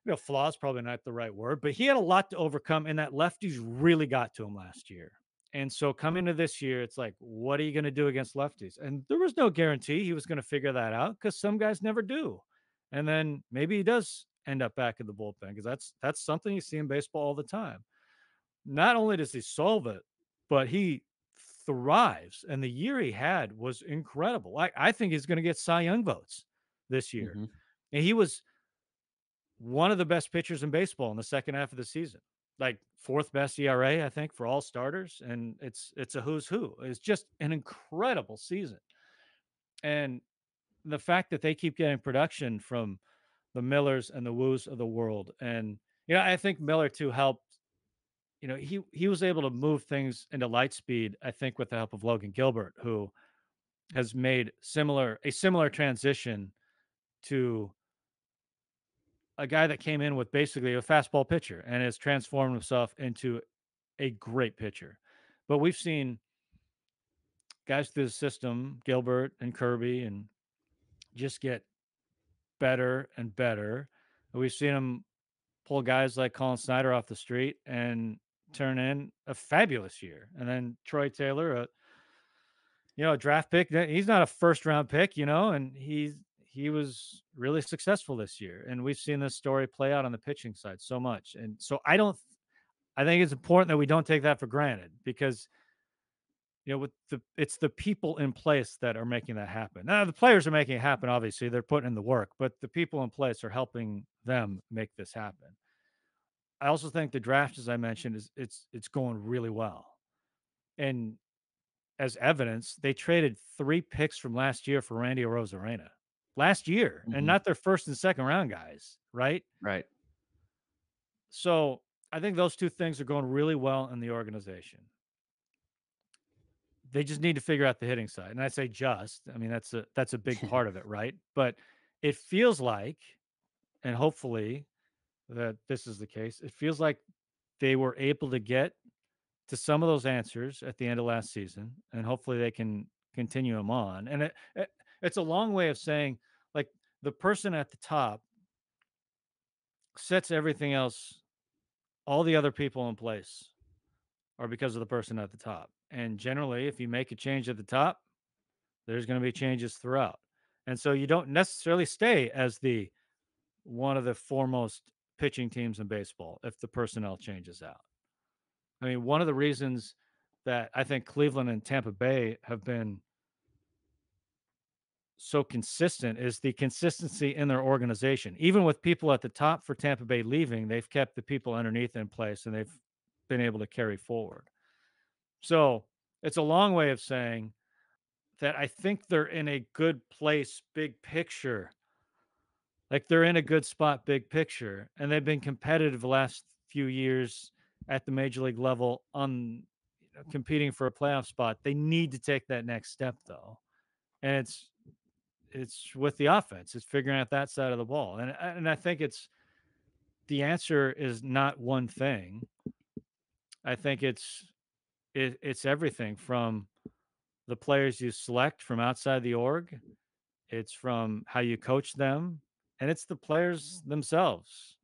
you know, flaws, probably not the right word, but he had a lot to overcome, and that lefties really got to him last year. And so coming into this year, it's like, what are you going to do against lefties? And there was no guarantee he was going to figure that out, because some guys never do. And then maybe he does end up back in the bullpen, because that's, that's something you see in baseball all the time. Not only does he solve it, but he thrives. And the year he had was incredible. I, I think he's going to get Cy Young votes this year. Mm-hmm. And he was one of the best pitchers in baseball in the second half of the season, like fourth best E R A, I think, for all starters. And it's, it's a who's who. It's just an incredible season. And the fact that they keep getting production from the Millers and the Woos of the world. And, you know, I think Miller too helped, you know, he, he was able to move things into light speed, I think, with the help of Logan Gilbert, who has made similar, a similar transition to a guy that came in with basically a fastball pitcher and has transformed himself into a great pitcher. But we've seen guys through the system, Gilbert and Kirby, and just get better and better. We've seen him pull guys like Colin Snyder off the street and turn in a fabulous year. And then Troy Taylor, a, you know, a draft pick, he's not a first round pick, you know, and he's, he was really successful this year. And we've seen this story play out on the pitching side so much. And so I don't, I think it's important that we don't take that for granted, because, you know, with the, it's the people in place that are making that happen. Now, the players are making it happen. Obviously, they're putting in the work, but the people in place are helping them make this happen. I also think the draft, as I mentioned, is it's, it's going really well. And as evidence, they traded three picks from last year for Randy Arozarena last year, mm-hmm. and not their first and second round guys. Right. Right. So I think those two things are going really well in the organization. They just need to figure out the hitting side. And I say just, I mean, that's a, that's a big part of it. Right. But it feels like, and hopefully that this is the case, it feels like they were able to get to some of those answers at the end of last season, and hopefully they can continue them on. And it, it, it's a long way of saying, like, the person at the top sets everything else. All the other people in place are because of the person at the top. And generally, if you make a change at the top, there's going to be changes throughout. And so you don't necessarily stay as the one of the foremost pitching teams in baseball if the personnel changes out. I mean, one of the reasons that I think Cleveland and Tampa Bay have been so consistent is the consistency in their organization. Even with people at the top for Tampa Bay leaving, they've kept the people underneath in place, and they've been able to carry forward. So it's a long way of saying that I think they're in a good place, big picture. Like, they're in a good spot, big picture. And they've been competitive the last few years at the major league level on, you know, competing for a playoff spot. They need to take that next step, though. And it's, it's with the offense. It's figuring out that side of the ball. And, and I think it's, the answer is not one thing. I think it's, It, it's everything from the players you select from outside the org. It's from how you coach them, and it's the players themselves.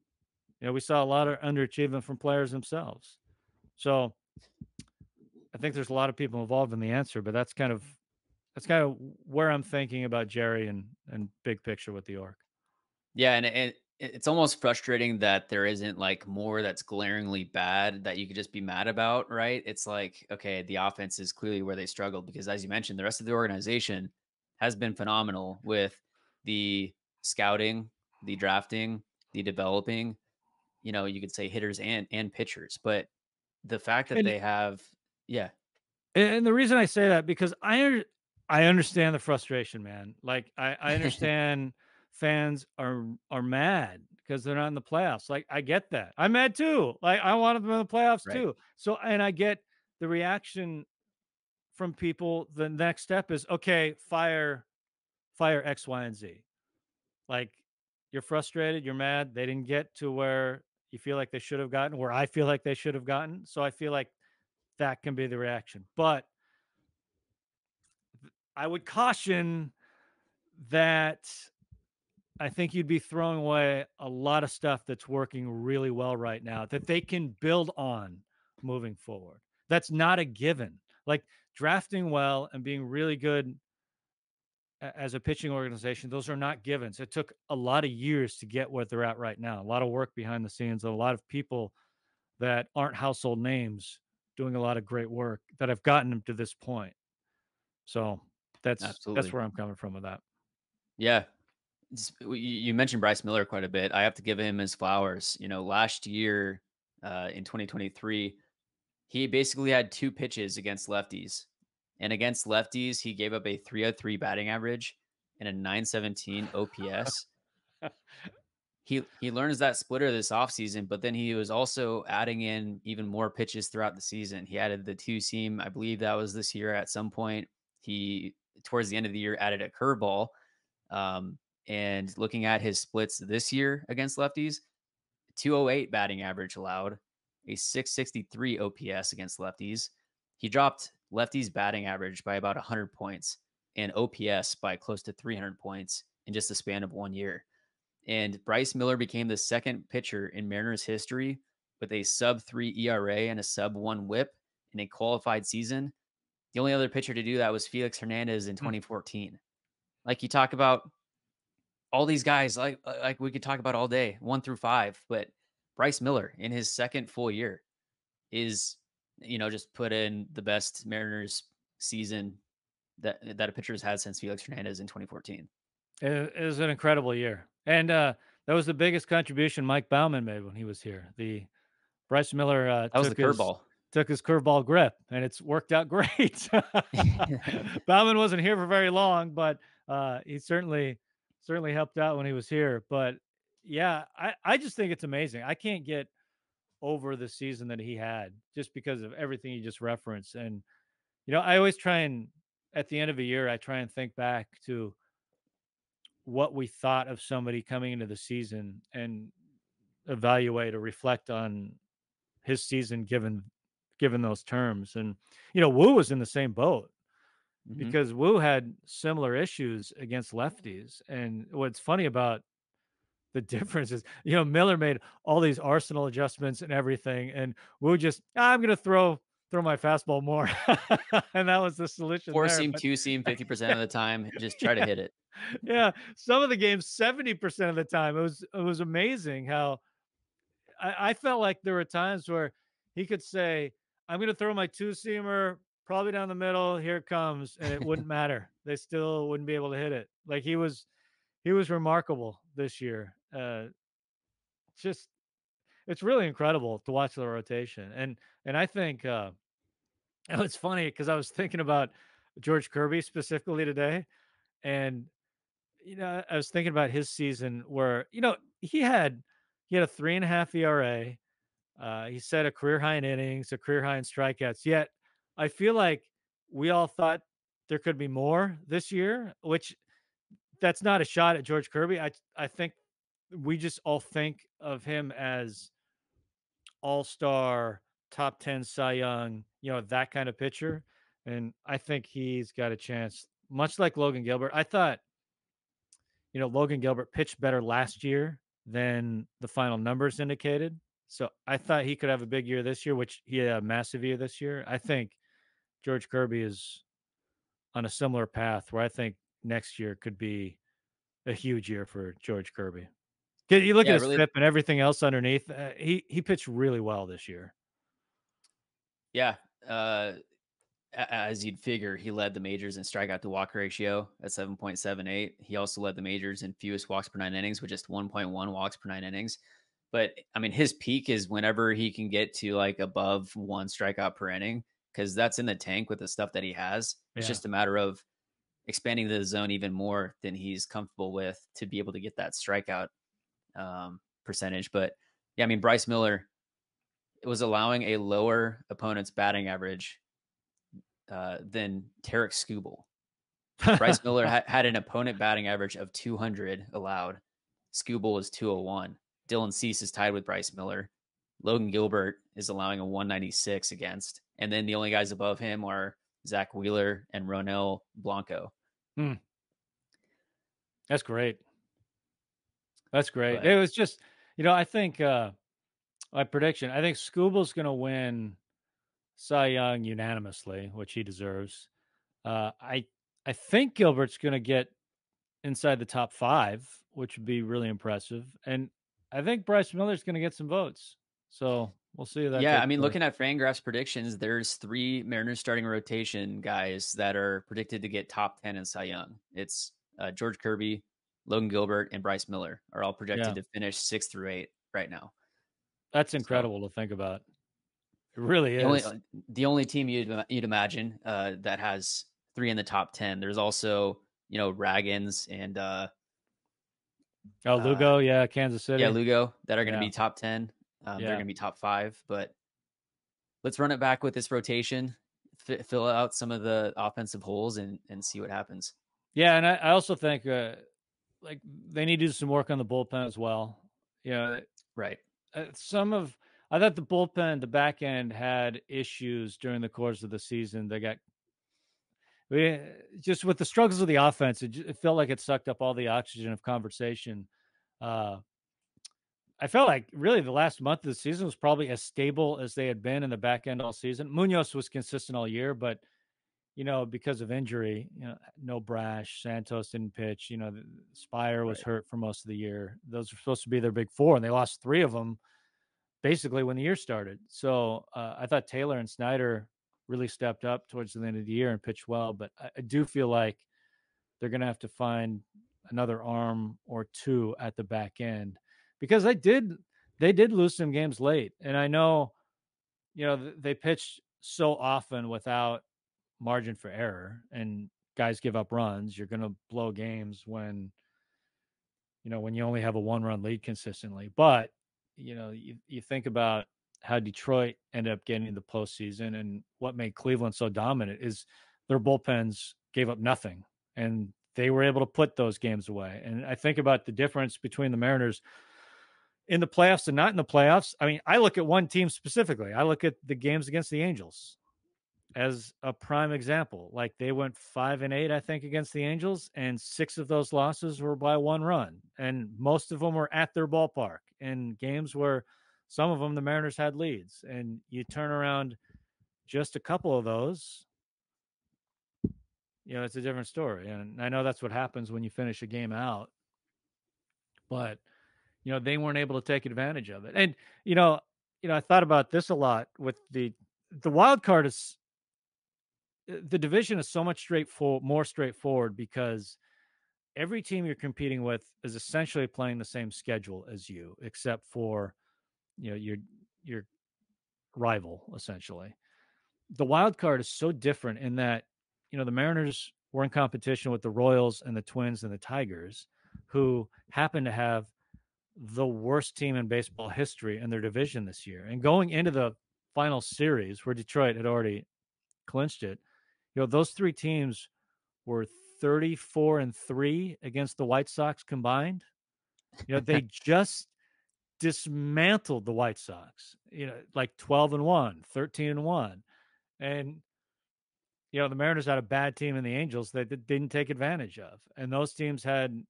You know, we saw a lot of underachievement from players themselves. So I think there's a lot of people involved in the answer, but that's kind of that's kind of where I'm thinking about Jerry and and big picture with the org. Yeah, and and it's almost frustrating that there isn't like more that's glaringly bad that you could just be mad about, right? It's like, okay, the offense is clearly where they struggled because, as you mentioned, the rest of the organization has been phenomenal with the scouting, the drafting, the developing, you know, you could say hitters and, and pitchers, but the fact that and, they have, yeah. And the reason I say that, because I, I understand the frustration, man. Like I, I understand fans are, are mad because they're not in the playoffs. Like I get that. I'm mad too. Like I wanted them in the playoffs right. too. So, and I get the reaction from people. The next step is, okay, fire, fire X, Y, and Z. Like you're frustrated, you're mad. They didn't get to where you feel like they should have gotten, where I feel like they should have gotten. So I feel like that can be the reaction, but I would caution that I think you'd be throwing away a lot of stuff that's working really well right now that they can build on moving forward. That's not a given. Like drafting well and being really good as a pitching organization, those are not givens. It took a lot of years to get where they're at right now. A lot of work behind the scenes, and a lot of people that aren't household names doing a lot of great work that have gotten them to this point. So that's Absolutely. that's where I'm coming from with that. Yeah, it's, you mentioned Bryce Miller quite a bit. I have to give him his flowers. You know, last year uh, in twenty twenty-three, he basically had two pitches against lefties. And against lefties, he gave up a three oh three batting average and a nine seventeen O P S. he he learns that splitter this offseason, but then he was also adding in even more pitches throughout the season. He added the two-seam, I believe that was this year at some point. He, towards the end of the year, added a curveball. Um, and looking at his splits this year against lefties, two oh eight batting average allowed, a six sixty-three O P S against lefties. He dropped lefties batting average by about one hundred points and O P S by close to three hundred points in just the span of one year. And Bryce Miller became the second pitcher in Mariners history with a sub three E R A and a sub one whip in a qualified season. The only other pitcher to do that was Felix Hernandez in twenty fourteen. Like you talk about all these guys, like, like we could talk about all day, one through five, but Bryce Miller in his second full year is, you know, just put in the best Mariners season that that a pitcher has had since Felix Hernandez in twenty fourteen. It was an incredible year. And uh, that was the biggest contribution Mike Bauman made when he was here. The Bryce Miller uh, that was took, the his, took his curveball grip, and it's worked out great. Bauman wasn't here for very long, but uh, he certainly, certainly helped out when he was here. But yeah, I, I just think it's amazing. I can't get over the season that he had just because of everything you just referenced. And, you know, I always try and at the end of a year, I try and think back to what we thought of somebody coming into the season and evaluate or reflect on his season, given, given those terms. And, you know, Wu was in the same boat mm-hmm. because Wu had similar issues against lefties. And what's funny about the difference is, you know, Miller made all these arsenal adjustments and everything, and Wu just, ah, I'm going to throw throw my fastball more. And that was the solution. Four there, seam, but... two seam, fifty percent of the time, just try yeah. to hit it. Yeah. Some of the games, seventy percent of the time. It was it was amazing how I, I felt like there were times where he could say, I'm going to throw my two-seamer probably down the middle. Here it comes. And it wouldn't matter. They still wouldn't be able to hit it. Like he was, he was remarkable this year. Uh, just, it's really incredible to watch the rotation. And, and I think, uh, and it's funny because I was thinking about George Kirby specifically today. And, you know, I was thinking about his season where, you know, he had, he had a three and a half E R A. Uh, he set a career high in innings, a career high in strikeouts. Yet I feel like we all thought there could be more this year, which that's not a shot at George Kirby. I, I think, we just all think of him as all-star, top ten Cy Young, you know, that kind of pitcher. And I think he's got a chance, much like Logan Gilbert. I thought, you know, Logan Gilbert pitched better last year than the final numbers indicated. So I thought he could have a big year this year, which he had a massive year this year. I think George Kirby is on a similar path where I think next year could be a huge year for George Kirby. You look yeah, at his really, tip and everything else underneath. Uh, he, he pitched really well this year. Yeah. Uh, as you'd figure, he led the majors in strikeout to walk ratio at seven point seven eight. He also led the majors in fewest walks per nine innings with just one point one walks per nine innings. But I mean, his peak is whenever he can get to like above one strikeout per inning, because that's in the tank with the stuff that he has. It's yeah. just a matter of expanding the zone even more than he's comfortable with to be able to get that strikeout um, percentage. But yeah, I mean, Bryce Miller was allowing a lower opponent's batting average uh, than Tarek Skubal. Bryce Miller ha- had an opponent batting average of two hundred allowed. Skubal was two oh one. Dylan Cease is tied with Bryce Miller. Logan Gilbert is allowing a one ninety-six against. And then the only guys above him are Zach Wheeler and Ronel Blanco. Hmm. That's great. That's great. But, it was just, you know, I think uh, my prediction, I think Skubal's going to win Cy Young unanimously, which he deserves. Uh, I I think Gilbert's going to get inside the top five, which would be really impressive. And I think Bryce Miller's going to get some votes. So we'll see. That yeah, I mean, looking at Fangraph's predictions, there's three Mariners starting rotation guys that are predicted to get top ten in Cy Young. It's uh, George Kirby, Logan Gilbert, and Bryce Miller are all projected yeah. to finish six through eight right now. That's incredible so, to think about. It really is. The only, the only team you'd, you'd imagine uh, that has three in the top ten. There's also, you know, Raggins and uh, Oh, Lugo, uh, yeah, Kansas City. Yeah, Lugo, that are going to yeah. be top ten. Um, yeah. They're going to be top five, but let's run it back with this rotation, f- fill out some of the offensive holes and, and see what happens. Yeah, and I, I also think uh, like they need to do some work on the bullpen as well. Yeah, you know, right. Uh, some of I thought the bullpen, the back end had issues during the course of the season. They got We, just with the struggles of the offense, it, it felt like it sucked up all the oxygen of conversation. Uh, I felt like really the last month of the season was probably as stable as they had been in the back end all season. Munoz was consistent all year, but, you know, because of injury, you know, no Brash, Santos didn't pitch, you know, Spire was right. hurt for most of the year. Those were supposed to be their big four, and they lost three of them basically when the year started. So uh, I thought Taylor and Snyder really stepped up towards the end of the year and pitched well. But I do feel like they're going to have to find another arm or two at the back end, because they did, they did lose some games late. And I know, you know, they pitched so often without margin for error, and guys give up runs. You're going to blow games when, you know, when you only have a one run lead consistently. But, you know, you, you think about how Detroit ended up getting the postseason, and what made Cleveland so dominant is their bullpens gave up nothing, and they were able to put those games away. And I think about the difference between the Mariners in the playoffs and not in the playoffs. I mean, I look at one team specifically. I look at the games against the Angels as a prime example. Like, they went five and eight, I think, against the Angels, and six of those losses were by one run. And most of them were at their ballpark and games where some of them, the Mariners had leads, and you turn around just a couple of those, you know, it's a different story. And I know that's what happens when you finish a game out, but, you know, they weren't able to take advantage of it. And, you know, you know, I thought about this a lot with the, the wild card is the division is so much straightforward, more straightforward, because every team you're competing with is essentially playing the same schedule as you, except for, you know, your, your rival, essentially. The wild card is so different in that, you know, the Mariners were in competition with the Royals and the Twins and the Tigers, who happen to have the worst team in baseball history in their division this year. And going into the final series, where Detroit had already clinched it, you know, those three teams were thirty-four and three against the White Sox combined. You know, they just dismantled the White Sox, you know, like twelve and one, thirteen and one. And, you know, the Mariners had a bad team in the Angels that didn't take advantage of. And those teams had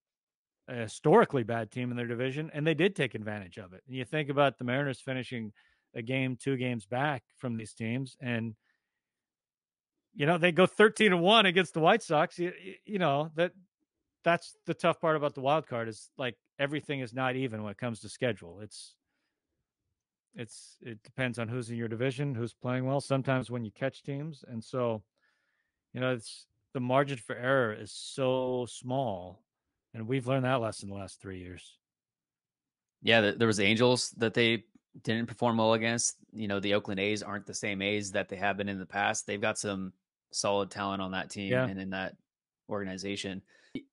a historically bad team in their division, and they did take advantage of it. And you think about the Mariners finishing a game, two games back from these teams, and you know, they go thirteen and one against the White Sox. You, you know, that that's the tough part about the wild card is like everything is not even when it comes to schedule. It's it's it depends on who's in your division, who's playing well, sometimes when you catch teams. And so, you know, it's the margin for error is so small. And we've learned that lesson the last three years. Yeah, there was the Angels that they didn't perform well against. You know, the Oakland A's aren't the same A's that they have been in the past. They've got some solid talent on that team, yeah, and in that organization.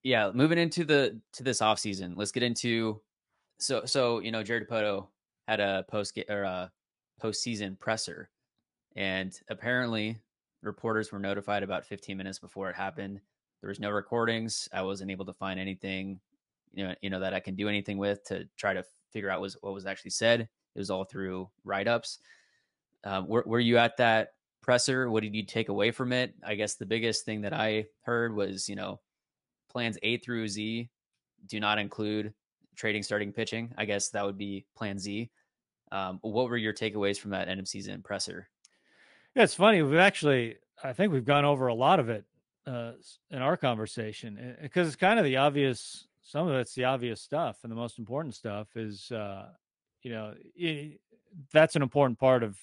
Yeah, moving into the to this offseason, let's get into so so you know, Jared DiPoto had a post or a postseason presser, and apparently reporters were notified about fifteen minutes before it happened. There was no recordings. I wasn't able to find anything, you know, you know, that I can do anything with to try to figure out was what was actually said. It was all through write-ups. Um, were, were you at that presser? What did you take away from it? I guess the biggest thing that I heard was, you know, plans A through Z do not include trading starting pitching. I guess that would be plan Z. Um, what were your takeaways from that end of season presser? Yeah, it's funny. We've actually, I think we've gone over a lot of it uh, in our conversation, because it's kind of the obvious, some of it's the obvious stuff. And the most important stuff is, uh, you know, it, that's an important part of,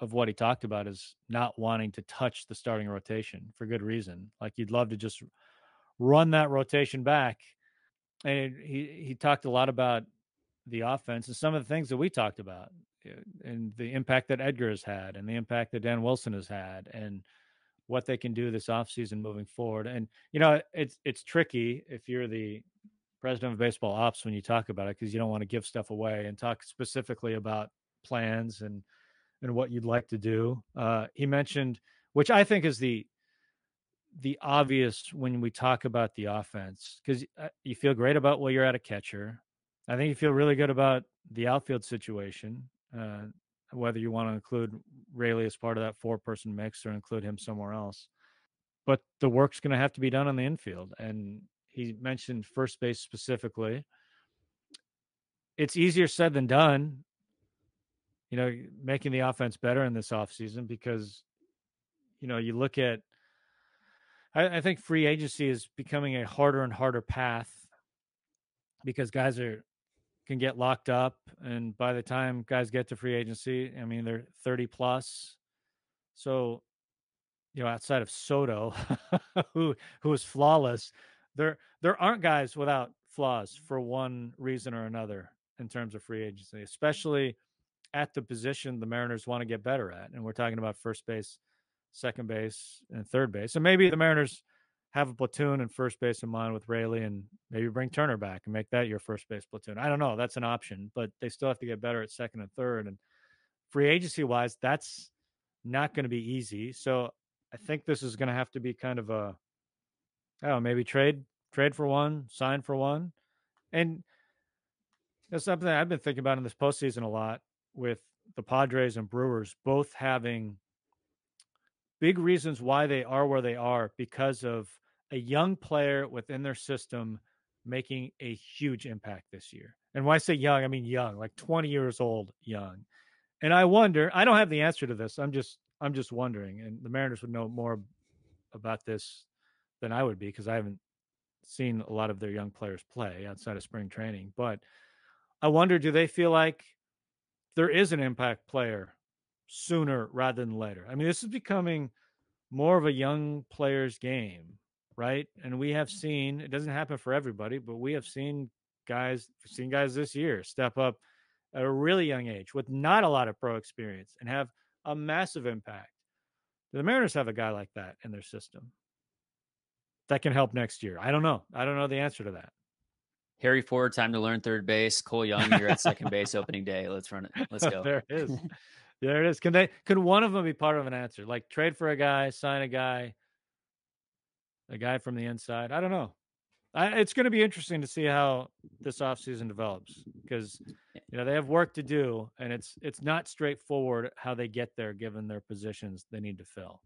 of what he talked about is not wanting to touch the starting rotation for good reason. Like you'd love to just run that rotation back. And it, he, he talked a lot about the offense and some of the things that we talked about and the impact that Edgar has had and the impact that Dan Wilson has had and what they can do this offseason moving forward. And, you know, it's, it's tricky if you're the president of baseball ops when you talk about it, because you don't want to give stuff away and talk specifically about plans and, and what you'd like to do. Uh, he mentioned, which I think is the, the obvious when we talk about the offense, because you feel great about where you're at a catcher. I think you feel really good about the outfield situation, uh, whether you want to include Raley as part of that four person mix or include him somewhere else, but the work's going to have to be done on the infield. And he mentioned first base specifically. It's easier said than done, you know, making the offense better in this offseason, because, you know, you look at, I, I think free agency is becoming a harder and harder path because guys are, can get locked up. And by the time guys get to free agency, I mean, they're thirty plus. So, you know, outside of Soto, who, who is flawless, There there aren't guys without flaws for one reason or another in terms of free agency, especially at the position the Mariners want to get better at. And we're talking about first base, second base, and third base. And maybe the Mariners have a platoon and first base in mind with Raley, and maybe bring Turner back and make that your first base platoon. I don't know. That's an option, but they still have to get better at second and third. And free agency-wise, that's not going to be easy. So I think this is going to have to be kind of a, oh, maybe trade, trade for one, sign for one. And that's something that I've been thinking about in this postseason a lot with the Padres and Brewers, both having big reasons why they are where they are because of a young player within their system making a huge impact this year. And when I say young, I mean young, like twenty years old, young. And I wonder, I don't have the answer to this. I'm just, I'm just wondering. And the Mariners would know more about this than I would be, because I haven't seen a lot of their young players play outside of spring training. But I wonder, do they feel like there is an impact player sooner rather than later? I mean, this is becoming more of a young player's game, right? And we have seen, it doesn't happen for everybody, but we have seen guys, seen guys this year step up at a really young age with not a lot of pro experience and have a massive impact. Do the Mariners have a guy like that in their system that can help next year? I don't know. I don't know the answer to that. Harry Ford, time to learn third base. Cole Young, you're at second base opening day. Let's run it. Let's go. There it is. There it is. Can they, could one of them be part of an answer? Like trade for a guy, sign a guy, a guy from the inside. I don't know. I, it's going to be interesting to see how this offseason develops, because, you know, they have work to do, and it's, it's not straightforward how they get there, given their positions they need to fill.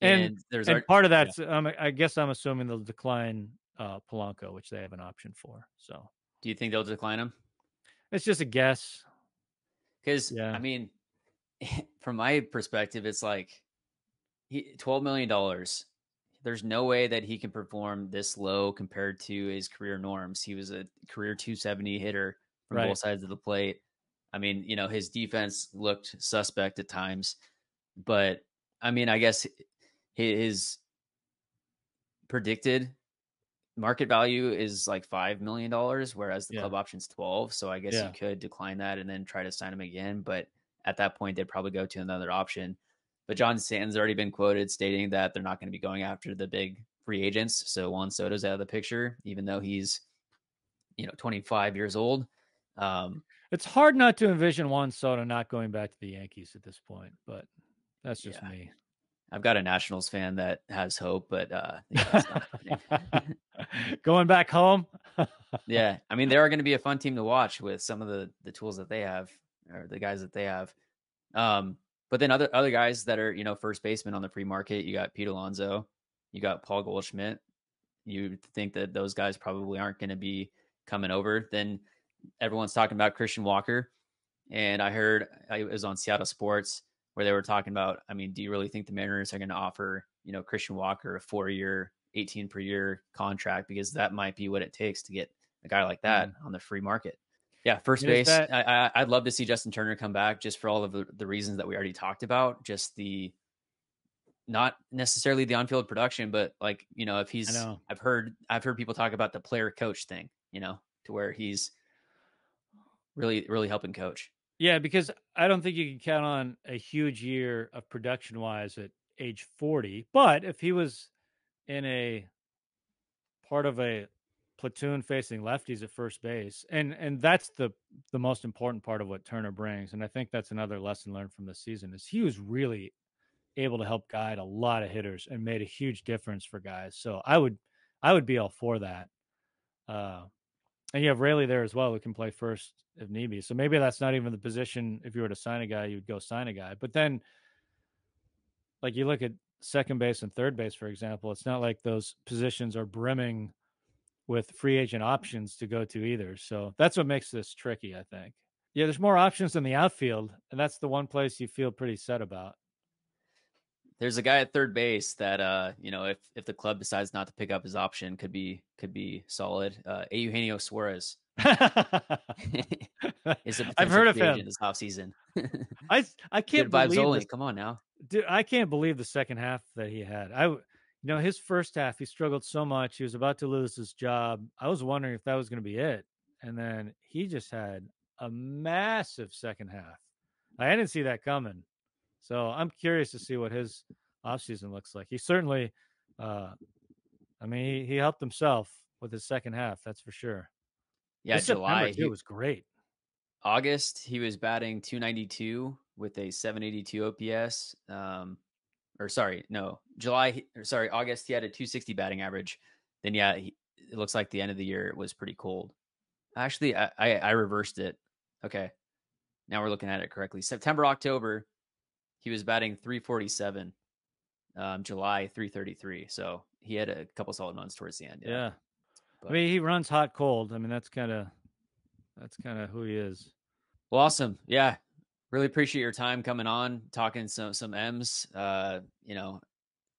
And, and there's and our, part of that, yeah. um, I guess I'm assuming they'll decline uh, Polanco, which they have an option for. So do you think they'll decline him? It's just a guess. Because, yeah. I mean, from my perspective, it's like he, twelve million dollars. There's no way that he can perform this low compared to his career norms. He was a career two seventy hitter from right. both sides of the plate. I mean, you know, his defense looked suspect at times, but I mean, I guess his predicted market value is like five million dollars, whereas the yeah. club option's twelve. So I guess yeah. you could decline that and then try to sign him again. But at that point, they'd probably go to another option. But John Stanton's already been quoted stating that they're not going to be going after the big free agents. So Juan Soto's out of the picture, even though he's, you know, twenty-five years old. Um, it's hard not to envision Juan Soto not going back to the Yankees at this point, but that's just yeah. me. I've got a Nationals fan that has hope, but uh, yeah, not going back home. yeah. I mean, they are going to be a fun team to watch with some of the, the tools that they have, or the guys that they have. Um, But then other other guys that are, you know, first baseman on the free market, you got Pete Alonso, you got Paul Goldschmidt. You think that those guys probably aren't going to be coming over. Then everyone's talking about Christian Walker. And I heard it was on Seattle Sports where they were talking about, I mean, do you really think the Mariners are going to offer, you know, Christian Walker a four-year, eighteen per year contract? Because that might be what it takes to get a guy like that mm-hmm. on the free market. Yeah, first base. I, I, I'd love to see Justin Turner come back just for all of the, the reasons that we already talked about. Just the, not necessarily the on-field production, but like, you know, if he's, know. I've heard, I've heard people talk about the player coach thing, you know, to where he's really, really helping coach. Yeah, because I don't think you can count on a huge year of production-wise at age forty. But if he was in a part of a platoon facing lefties at first base. And and that's the the most important part of what Turner brings. And I think that's another lesson learned from this season is he was really able to help guide a lot of hitters and made a huge difference for guys. So I would I would be all for that. Uh, and you have Raley there as well who can play first if need be. So maybe that's not even the position. If you were to sign a guy, you would go sign a guy. But then like you look at second base and third base, for example, it's not like those positions are brimming with free agent options to go to either. So that's what makes this tricky, I think. Yeah, there's more options in the outfield, and that's the one place you feel pretty set about. There's a guy at third base that, uh, you know, if if the club decides not to pick up his option, could be could be solid. Uh, Eugenio Suarez. is a I've heard of him this offseason. I I can't Good believe this. Come on now, dude. I can't believe the second half that he had. I. You know, his first half, he struggled so much. He was about to lose his job. I was wondering if that was going to be it. And then he just had a massive second half. I didn't see that coming. So I'm curious to see what his offseason looks like. He certainly, uh, I mean, he, he helped himself with his second half. That's for sure. Yeah, this July. It was great. August, he was batting two ninety-two with a seven eighty-two O P S. Um Or sorry, no, July, or sorry, August, he had a two sixty batting average. Then, yeah, he, it looks like the end of the year it was pretty cold. Actually, I, I, I reversed it. Okay, now we're looking at it correctly. September, October, he was batting three forty-seven. Um, July, three thirty-three. So he had a couple solid months towards the end. Yeah. yeah. But, I mean, he runs hot cold. I mean, that's kind of that's kind of who he is. Well, awesome. Yeah. Really appreciate your time coming on, talking some some M's. Uh, you know,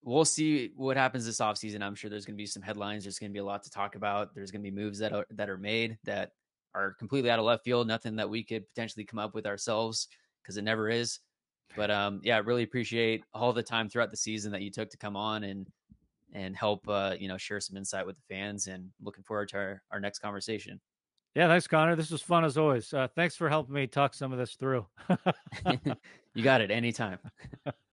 we'll see what happens this offseason. I'm sure there's going to be some headlines. There's going to be a lot to talk about. There's going to be moves that are, that are made that are completely out of left field, nothing that we could potentially come up with ourselves because it never is. But um, yeah, really appreciate all the time throughout the season that you took to come on and and help uh, you know share some insight with the fans. And looking forward to our, our next conversation. Yeah, thanks, Connor. This was fun as always. Uh, thanks for helping me talk some of this through. You got it anytime.